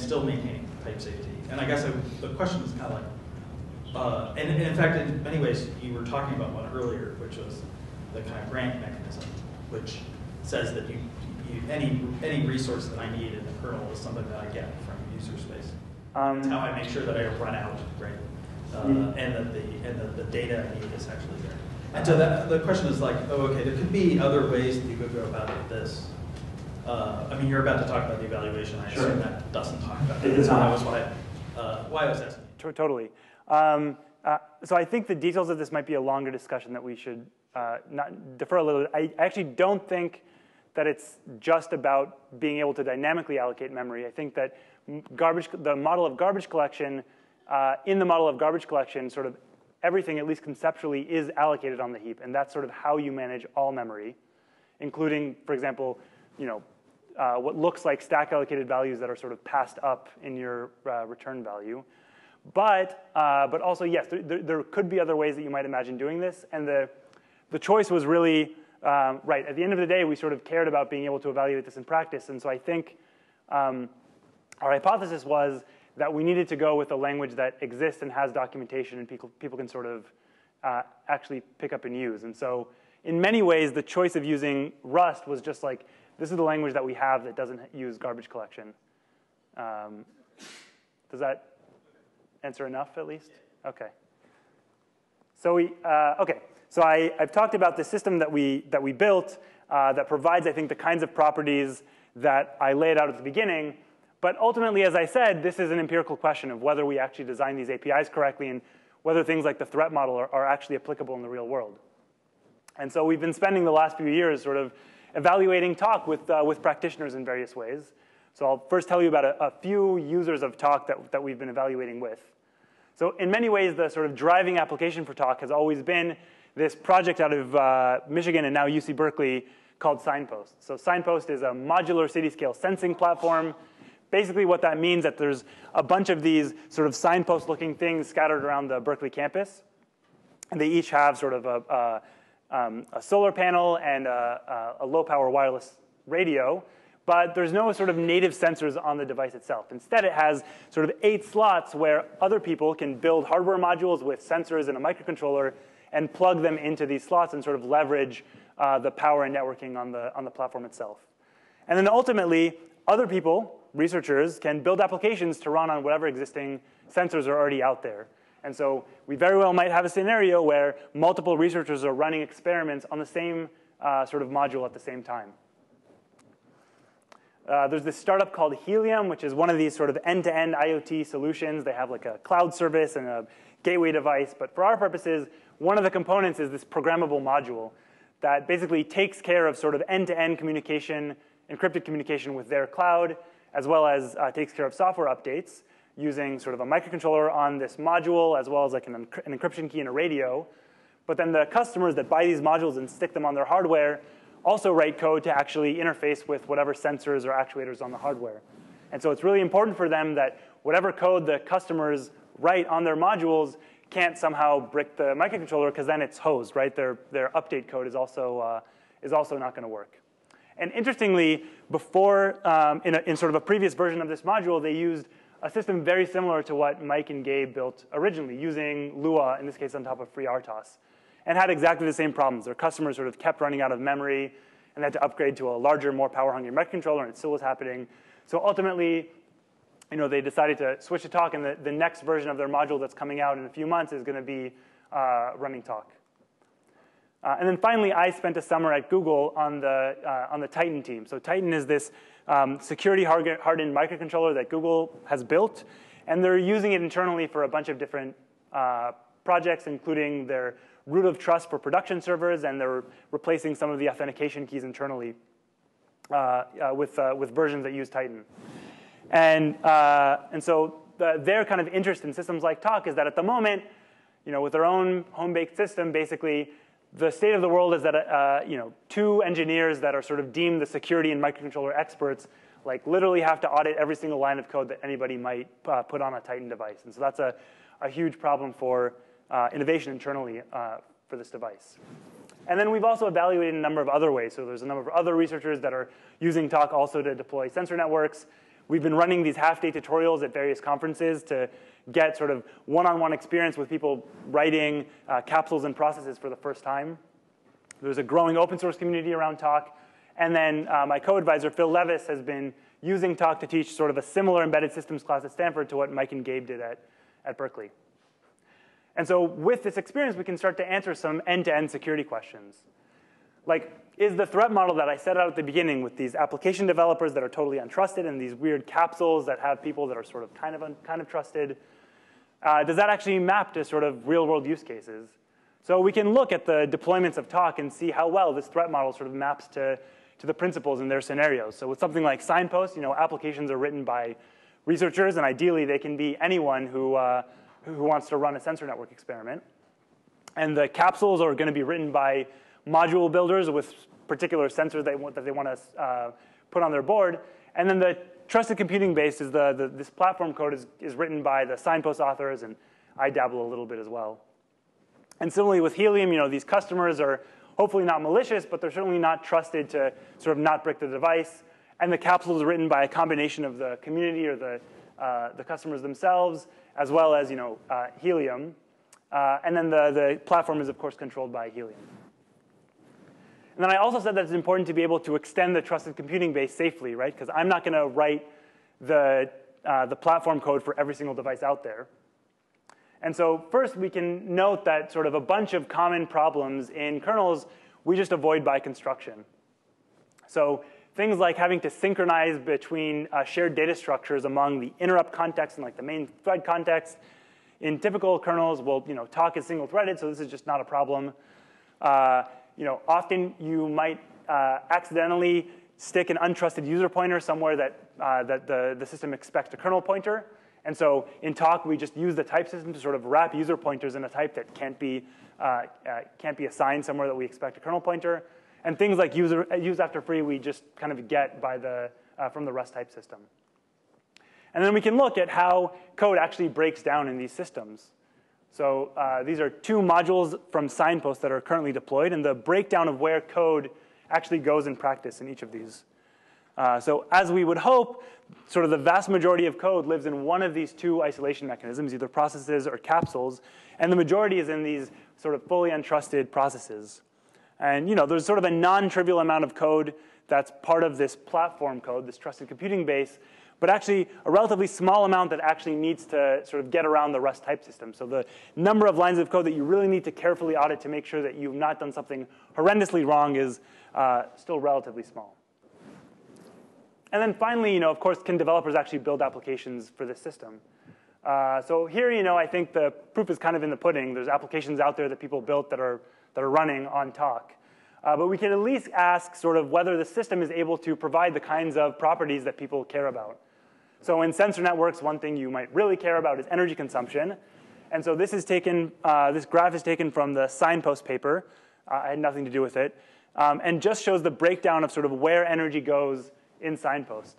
still maintaining type safety. And I guess the question is kind of like, and in fact, in many ways, you were talking about one earlier, which was the kind of grant mechanism, which says that any resource that I need in the kernel is something that I get from user space. That's how I make sure that I don't run out, right? And that the data I need is actually there. And so the question is like, oh, okay, there could be other ways that you could go about this. I mean, you're about to talk about the evaluation. I assume that doesn't talk about it. That's why I was asking. Totally. So I think the details of this might be a longer discussion that we should defer a little bit. I actually don't think that it's just about being able to dynamically allocate memory. I think that in the model of garbage collection, sort of everything, at least conceptually, is allocated on the heap. And that's sort of how you manage all memory, including, for example, what looks like stack allocated values that are sort of passed up in your return value. But also, yes, there could be other ways that you might imagine doing this. And the choice was really, right, at the end of the day, we sort of cared about being able to evaluate this in practice. And so I think our hypothesis was that we needed to go with a language that exists and has documentation and people can sort of actually pick up and use. And so in many ways, the choice of using Rust was just like, this is the language that we have that doesn't use garbage collection. Does that answer enough, at least? OK. So I've talked about the system that we built that provides, I think, the kinds of properties that I laid out at the beginning. But ultimately, as I said, this is an empirical question of whether we actually design these APIs correctly and whether things like the threat model are actually applicable in the real world. And so we've been spending the last few years sort of evaluating Tock with practitioners in various ways. So I'll first tell you about a few users of Tock that we've been evaluating with. So in many ways, the sort of driving application for Tock has always been this project out of Michigan and now UC Berkeley called Signpost. So Signpost is a modular city-scale sensing platform. Basically, what that means is that there's a bunch of these sort of signpost-looking things scattered around the Berkeley campus. And they each have sort of a solar panel and a low-power wireless radio. But there's no sort of native sensors on the device itself. Instead, it has sort of 8 slots where other people can build hardware modules with sensors and a microcontroller and plug them into these slots and sort of leverage the power and networking on the platform itself. And then ultimately, other people, researchers, can build applications to run on whatever existing sensors are already out there. And so we very well might have a scenario where multiple researchers are running experiments on the same sort of module at the same time. There's this startup called Helium, which is one of these sort of end-to-end IoT solutions. They have like a cloud service and a gateway device. But for our purposes, one of the components is this programmable module that basically takes care of sort of end-to-end communication, encrypted communication with their cloud, as well as takes care of software updates using sort of a microcontroller on this module, as well as like an encryption key and a radio. But then the customers that buy these modules and stick them on their hardware also write code to actually interface with whatever sensors or actuators on the hardware. And so it's really important for them that whatever code the customers write on their modules can't somehow brick the microcontroller, because then it's hosed, right? Their update code is also not going to work. And interestingly, before in sort of a previous version of this module, they used a system very similar to what Mike and Gabe built originally, using Lua, in this case on top of FreeRTOS, and had exactly the same problems. Their customers sort of kept running out of memory and had to upgrade to a larger, more power-hungry microcontroller, and it still was happening. So ultimately, they decided to switch to Tock, and the next version of their module that's coming out in a few months is going to be running Tock. And then finally, I spent a summer at Google on the Titan team. So Titan is this security-hardened microcontroller that Google has built, and they're using it internally for a bunch of different projects, including their root of trust for production servers, and they're replacing some of the authentication keys internally with versions that use Titan. And so their kind of interest in systems like Tock is that at the moment, with their own home-baked system, basically, the state of the world is that two engineers that are sort of deemed the security and microcontroller experts like literally have to audit every single line of code that anybody might put on a Titan device. And so that's a huge problem for innovation internally for this device. And then we've also evaluated a number of other ways. So there's a number of other researchers that are using Tock also to deploy sensor networks. We've been running these half-day tutorials at various conferences to get sort of one-on-one experience with people writing capsules and processes for the first time. There's a growing open source community around Tock. And then my co-advisor, Phil Levis, has been using Tock to teach sort of a similar embedded systems class at Stanford to what Mike and Gabe did at Berkeley. And so with this experience, we can start to answer some end-to-end security questions. Like, is the threat model that I set out at the beginning with these application developers that are totally untrusted and these weird capsules that have people that are sort of kind of trusted, does that actually map to sort of real-world use cases? So we can look at the deployments of Tock and see how well this threat model sort of maps to the principles in their scenarios. So with something like Signpost, applications are written by researchers, and ideally they can be anyone who wants to run a sensor network experiment. And the capsules are going to be written by module builders with particular sensors that they want to put on their board. And then the trusted computing base is this platform code is written by the Signpost authors, and I dabble a little bit as well. And similarly with Helium, these customers are hopefully not malicious, but they're certainly not trusted to sort of not brick the device. And the capsule is written by a combination of the community or the customers themselves, as well as Helium. And then the platform is, of course, controlled by Helium. And then I also said that it's important to be able to extend the trusted computing base safely, right? Because I'm not going to write the platform code for every single device out there. And so first, we can note that sort of a bunch of common problems in kernels we just avoid by construction. So things like having to synchronize between shared data structures among the interrupt context and like the main thread context. In typical kernels, well, Tock is single-threaded, so this is just not a problem. Often you might accidentally stick an untrusted user pointer somewhere that the system expects a kernel pointer. And so in Tock, we just use the type system to sort of wrap user pointers in a type that can't be assigned somewhere that we expect a kernel pointer. And things like use after free, we just kind of get by from the Rust type system. And then we can look at how code actually breaks down in these systems. So these are two modules from Signpost that are currently deployed, and the breakdown of where code actually goes in practice in each of these. So as we would hope, sort of the vast majority of code lives in one of these two isolation mechanisms, either processes or capsules, and the majority is in these sort of fully untrusted processes. And there's sort of a non-trivial amount of code that's part of this platform code, this trusted computing base, but actually a relatively small amount that actually needs to sort of get around the Rust type system. So the number of lines of code that you really need to carefully audit to make sure that you've not done something horrendously wrong is still relatively small. And then finally, of course, can developers actually build applications for this system? So here, I think the proof is kind of in the pudding. There's applications out there that people built that are running on Tock. But we can at least ask sort of whether the system is able to provide the kinds of properties that people care about. So in sensor networks, one thing you might really care about is energy consumption. And so this is taken, this graph is taken from the Signpost paper. I had nothing to do with it. And just shows the breakdown of sort of where energy goes in Signpost.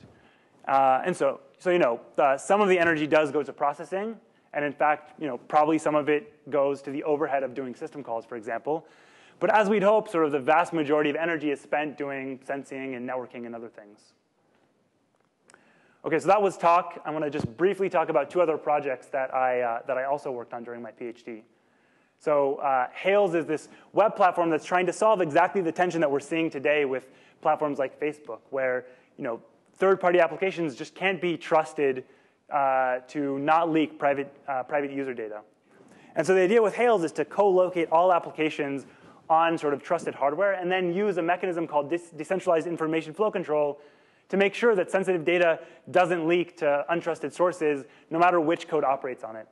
And so some of the energy does go to processing. And in fact, probably some of it goes to the overhead of doing system calls, for example. But as we'd hope, sort of the vast majority of energy is spent doing sensing and networking and other things. OK, so that was Tock. I want to just briefly talk about two other projects that I also worked on during my PhD. So Hails is this web platform that's trying to solve exactly the tension that we're seeing today with platforms like Facebook, where third-party applications just can't be trusted to not leak private user data. And so the idea with Hails is to co-locate all applications on sort of trusted hardware and then use a mechanism called decentralized information flow control to make sure that sensitive data doesn't leak to untrusted sources, no matter which code operates on it.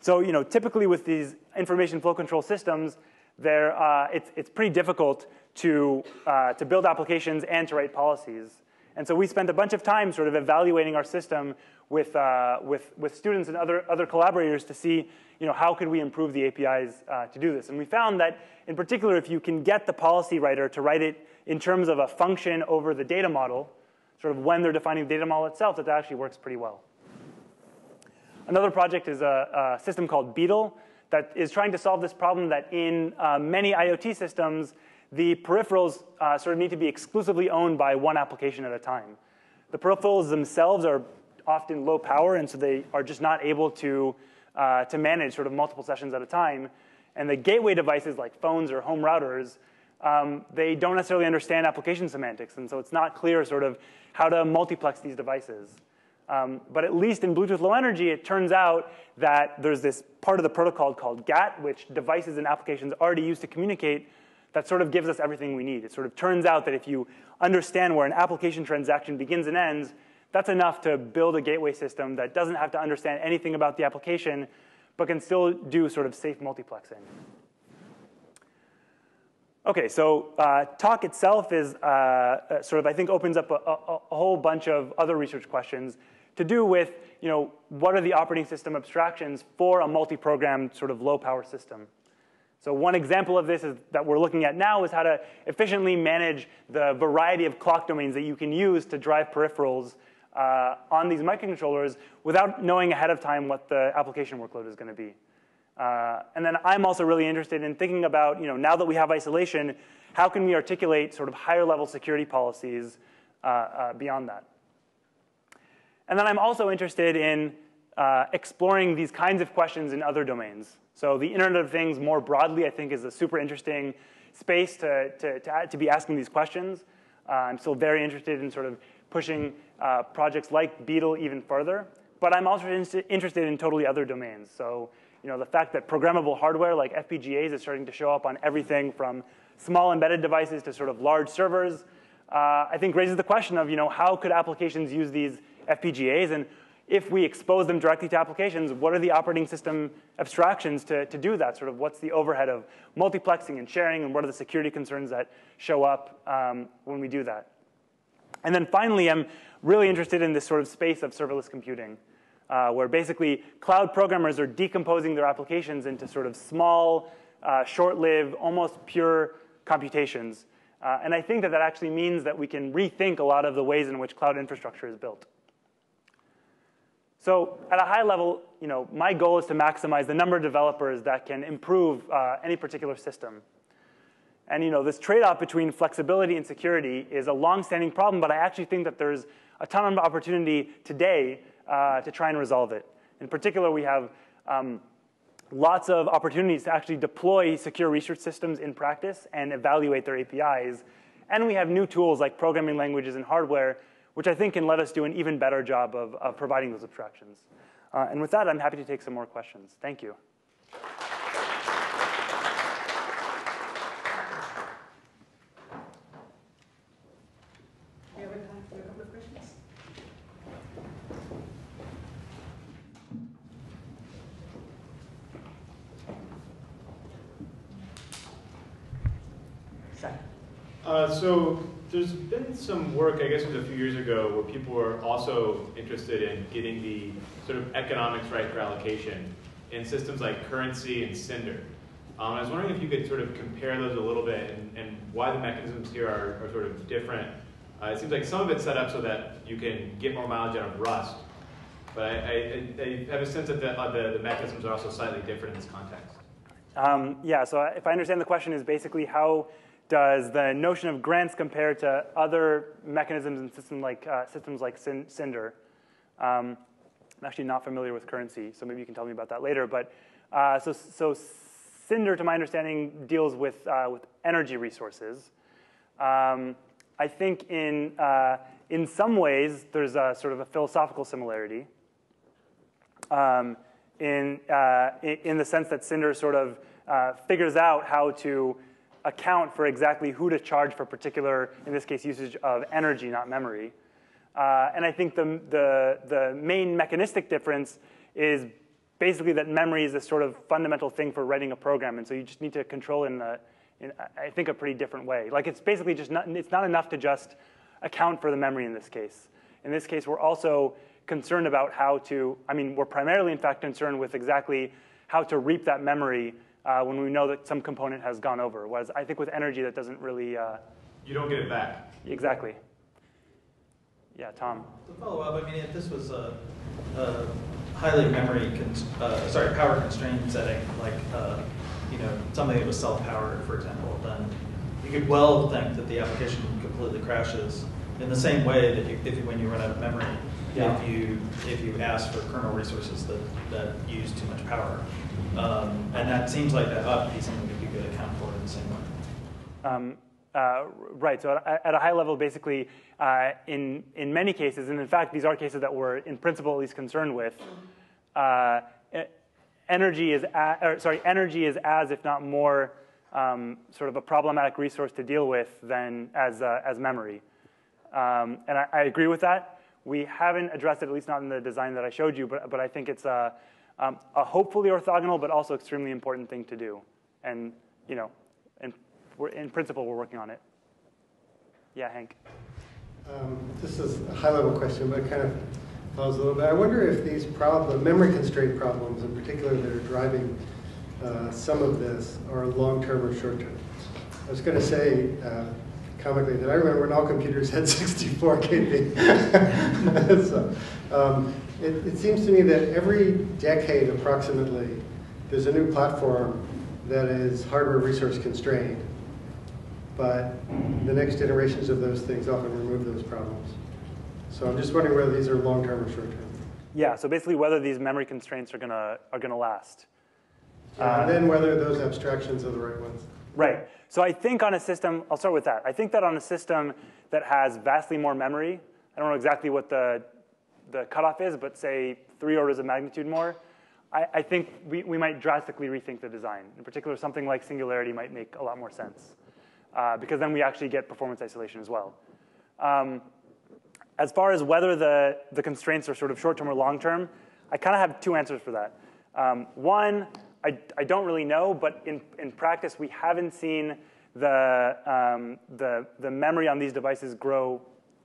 So typically with these information flow control systems, it's pretty difficult to build applications and to write policies. And so we spent a bunch of time sort of evaluating our system with students and other collaborators to see how could we improve the APIs to do this. And we found that, in particular, if you can get the policy writer to write it in terms of a function over the data model, sort of when they're defining the data model itself, that actually works pretty well. Another project is a system called Beetle that is trying to solve this problem that in many IoT systems, the peripherals sort of need to be exclusively owned by one application at a time. The peripherals themselves are often low power, and so they are just not able to manage sort of multiple sessions at a time. And the gateway devices like phones or home routers, they don't necessarily understand application semantics, and so it's not clear sort of how to multiplex these devices. But at least in Bluetooth Low Energy, it turns out that there's this part of the protocol called GAT, which devices and applications already use to communicate, that sort of gives us everything we need. It sort of turns out that if you understand where an application transaction begins and ends, that's enough to build a gateway system that doesn't have to understand anything about the application, but can still do sort of safe multiplexing. OK, so Tock itself is sort of, I think, opens up a whole bunch of other research questions to do with what are the operating system abstractions for a multi-programmed sort of low-power system. So one example of this is that we're looking at now is how to efficiently manage the variety of clock domains that you can use to drive peripherals on these microcontrollers without knowing ahead of time what the application workload is going to be. And then I'm also really interested in thinking about, now that we have isolation, how can we articulate sort of higher level security policies beyond that? And then I'm also interested in exploring these kinds of questions in other domains. So the Internet of Things more broadly, I think, is a super interesting space to be asking these questions. I'm still very interested in sort of pushing projects like Beetle even further. But I'm also interested in totally other domains. So the fact that programmable hardware like FPGAs is starting to show up on everything from small embedded devices to sort of large servers, I think raises the question of how could applications use these FPGAs? And if we expose them directly to applications, what are the operating system abstractions to do that? Sort of what's the overhead of multiplexing and sharing, and what are the security concerns that show up when we do that? And then finally, I'm really interested in this sort of space of serverless computing, where basically cloud programmers are decomposing their applications into sort of small, short-lived, almost pure computations. And I think that actually means that we can rethink a lot of the ways in which cloud infrastructure is built. So at a high level, my goal is to maximize the number of developers that can improve any particular system. And this trade-off between flexibility and security is a long-standing problem, but I actually think that there's a ton of opportunity today to try and resolve it. In particular, we have lots of opportunities to actually deploy secure research systems in practice and evaluate their APIs. And we have new tools like programming languages and hardware, which I think can let us do an even better job of providing those abstractions. And with that, I'm happy to take some more questions. Thank you. Do you have time So there's been some work, I guess it was a few years ago, where people were also interested in getting the sort of economics right for allocation in systems like currency and Cinder. I was wondering if you could sort of compare those a little bit and why the mechanisms here are sort of different. It seems like some of it's set up so that you can get more mileage out of Rust, but I have a sense that the mechanisms are also slightly different in this context. Yeah, so if I understand the question is basically how does the notion of grants compare to other mechanisms and systems like Cinder? I'm actually not familiar with currency, so maybe you can tell me about that later. But so Cinder, to my understanding, deals with energy resources. I think in some ways there's a sort of a philosophical similarity in the sense that Cinder sort of figures out how to account for exactly who to charge for particular, in this case, usage of energy, not memory. And I think the main mechanistic difference is basically that memory is this sort of fundamental thing for writing a program, and so you just need to control in I think a pretty different way. Like it's basically just not, it's not enough to just account for the memory in this case. In this case, we're also concerned about how to, I mean, we're primarily in fact concerned with exactly how to reap that memory when we know that some component has gone over. Whereas I think with energy, that doesn't really... you don't get it back. Exactly. Yeah, Tom. To follow up, I mean, if this was a highly power constrained setting, like you know, something that was self-powered, for example, then you could well think that the application completely crashes in the same way that when you run out of memory, yeah. if you ask for kernel resources that use too much power, and that seems like that ought to be something that you could account for in the same way. Right, so at a high level, basically, in many cases, and in fact, these are cases that we're in principle at least concerned with, energy is as, if not more, sort of a problematic resource to deal with than as memory. And I agree with that. We haven't addressed it, at least not in the design that I showed you, but I think it's a hopefully orthogonal, but also extremely important thing to do. And, you know, in principle, we're working on it. Yeah, Hank. This is a high-level question, but it kind of follows a little bit. I wonder if these memory-constraint problems, in particular, that are driving some of this, are long-term or short-term. I was going to say, comically, that I remember when all computers had 64 KB. So, it seems to me that every decade, approximately, there's a new platform that is hardware resource-constrained. But the next generations of those things often remove those problems. So I'm just wondering whether these are long-term or short-term. Yeah, so basically whether these memory constraints are gonna last. And then whether those abstractions are the right ones. Right. So I think on a system, I'll start with that. I think that on a system that has vastly more memory, I don't know exactly what the cutoff is, but say 3 orders of magnitude more, I think we might drastically rethink the design. In particular, something like Singularity might make a lot more sense. Because then we actually get performance isolation as well. As far as whether the constraints are sort of short-term or long-term, I kind of have 2 answers for that. One, I don't really know, but in practice, we haven't seen the memory on these devices grow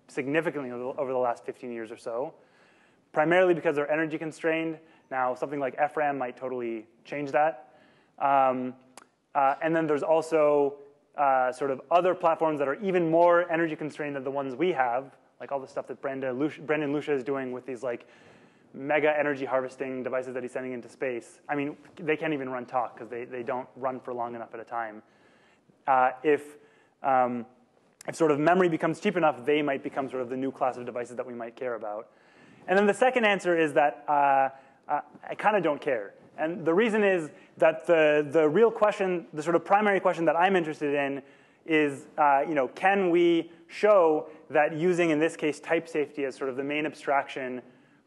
significantly over the last 15 years or so, primarily because they're energy constrained. Now, something like FRAM might totally change that. And then there's also sort of other platforms that are even more energy constrained than the ones we have, like all the stuff that Brendan Lucia is doing with these like mega energy harvesting devices that he's sending into space. I mean, they can't even run Tock because they don't run for long enough at a time. If sort of memory becomes cheap enough, they might become sort of the new class of devices that we might care about. And then the second answer is that I kind of don't care. And the reason is that the real question, the sort of primary question that I'm interested in is, you know, can we show that using, in this case, type safety as sort of the main abstraction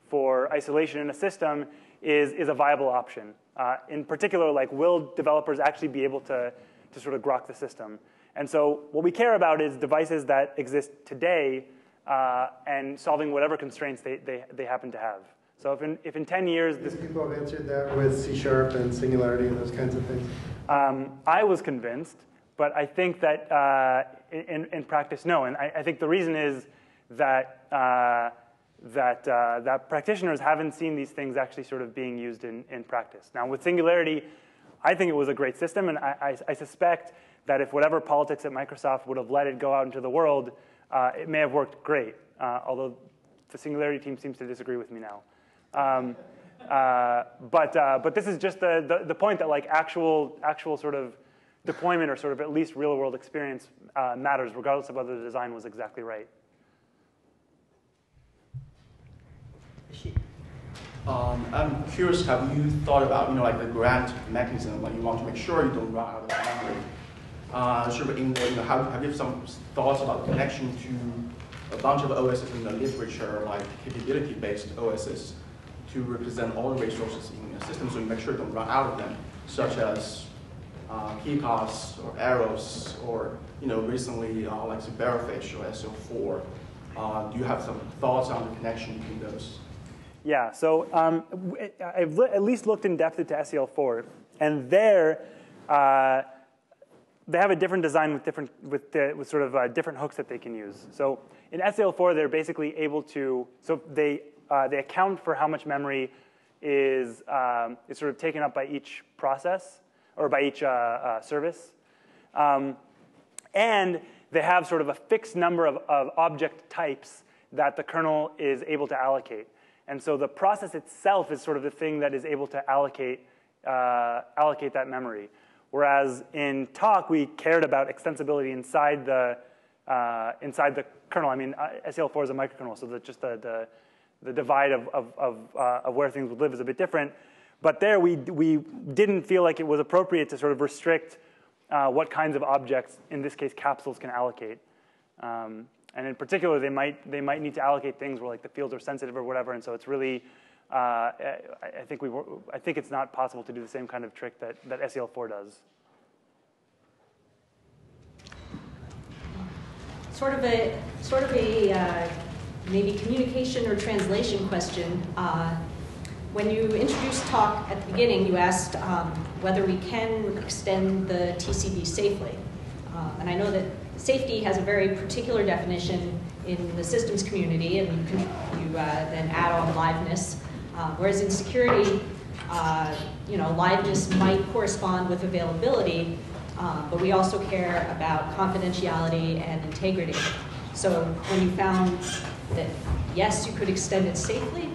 for isolation in a system is a viable option? In particular, like, will developers actually be able to sort of grok the system? And so what we care about is devices that exist today and solving whatever constraints they happen to have. So if in 10 years... These people have answered that with C# and Singularity and those kinds of things? I was convinced, But I think that in practice, no. And I think the reason is that that practitioners haven't seen these things actually sort of being used in practice. Now, with Singularity, I think it was a great system. And I suspect that if whatever politics at Microsoft would have let it go out into the world, it may have worked great, although the Singularity team seems to disagree with me now. But this is just the point that like actual sort of deployment or sort of at least real world experience matters, regardless of whether the design was exactly right. I'm curious, have you thought about like the grant mechanism? Like you want to make sure you don't run out of memory. Sort of in the, have you some thoughts about connection to a bunch of OSs in the literature, like capability-based OSs, to represent all the resources in a system, so you make sure you don't run out of them, such as keycaps or arrows, or recently like the Barrelfish or seL4. Do you have some thoughts on the connection between those? Yeah, so I've at least looked in depth into seL4, and there they have a different design with different with sort of different hooks that they can use. So in seL4, they're basically able to they account for how much memory is sort of taken up by each process or by each service, and they have sort of a fixed number of object types that the kernel is able to allocate. And so the process itself is sort of the thing that is able to allocate that memory. Whereas in Tock, we cared about extensibility inside the kernel. I mean, seL4 is a microkernel, so just the divide of where things would live is a bit different. But there, we didn't feel like it was appropriate to sort of restrict what kinds of objects, in this case, capsules can allocate. And in particular, they might need to allocate things where like the fields are sensitive or whatever. And so it's really, I think it's not possible to do the same kind of trick that seL4 does. Sort of a maybe communication or translation question. When you introduced Tock at the beginning, you asked whether we can extend the TCB safely. And I know that safety has a very particular definition in the systems community, and you then add on liveness. Whereas in security, liveness might correspond with availability, but we also care about confidentiality and integrity. So when you found that, yes, you could extend it safely,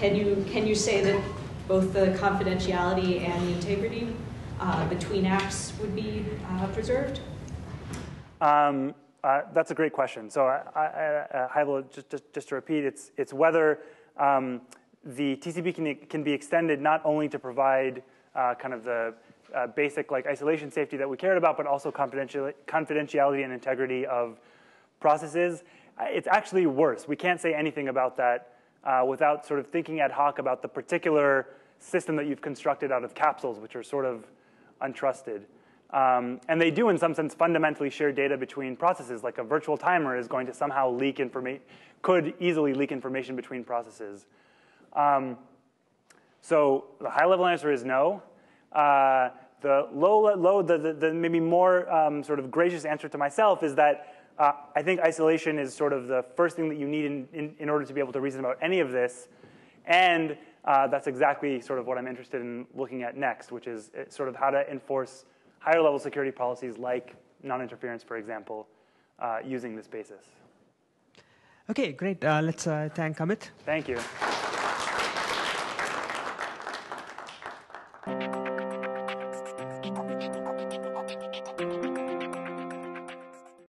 can you say that both the confidentiality and the integrity between apps would be preserved? That's a great question. So Haivel, just to repeat, it's whether the TCB can be extended not only to provide kind of the basic like isolation safety that we cared about, but also confidentiality and integrity of processes. It's actually worse. We can't say anything about that without sort of thinking ad hoc about the particular system that you've constructed out of capsules, which are sort of untrusted. And they do, in some sense, fundamentally share data between processes. Like a virtual timer is going to somehow leak information, could easily leak information between processes. So the high-level answer is no. The low, the maybe more sort of gracious answer to myself is that I think isolation is sort of the first thing that you need in order to be able to reason about any of this. And that's exactly sort of what I'm interested in looking at next, which is sort of how to enforce higher level security policies like non-interference, for example, using this basis. OK, great. Let's thank Amit. Thank you.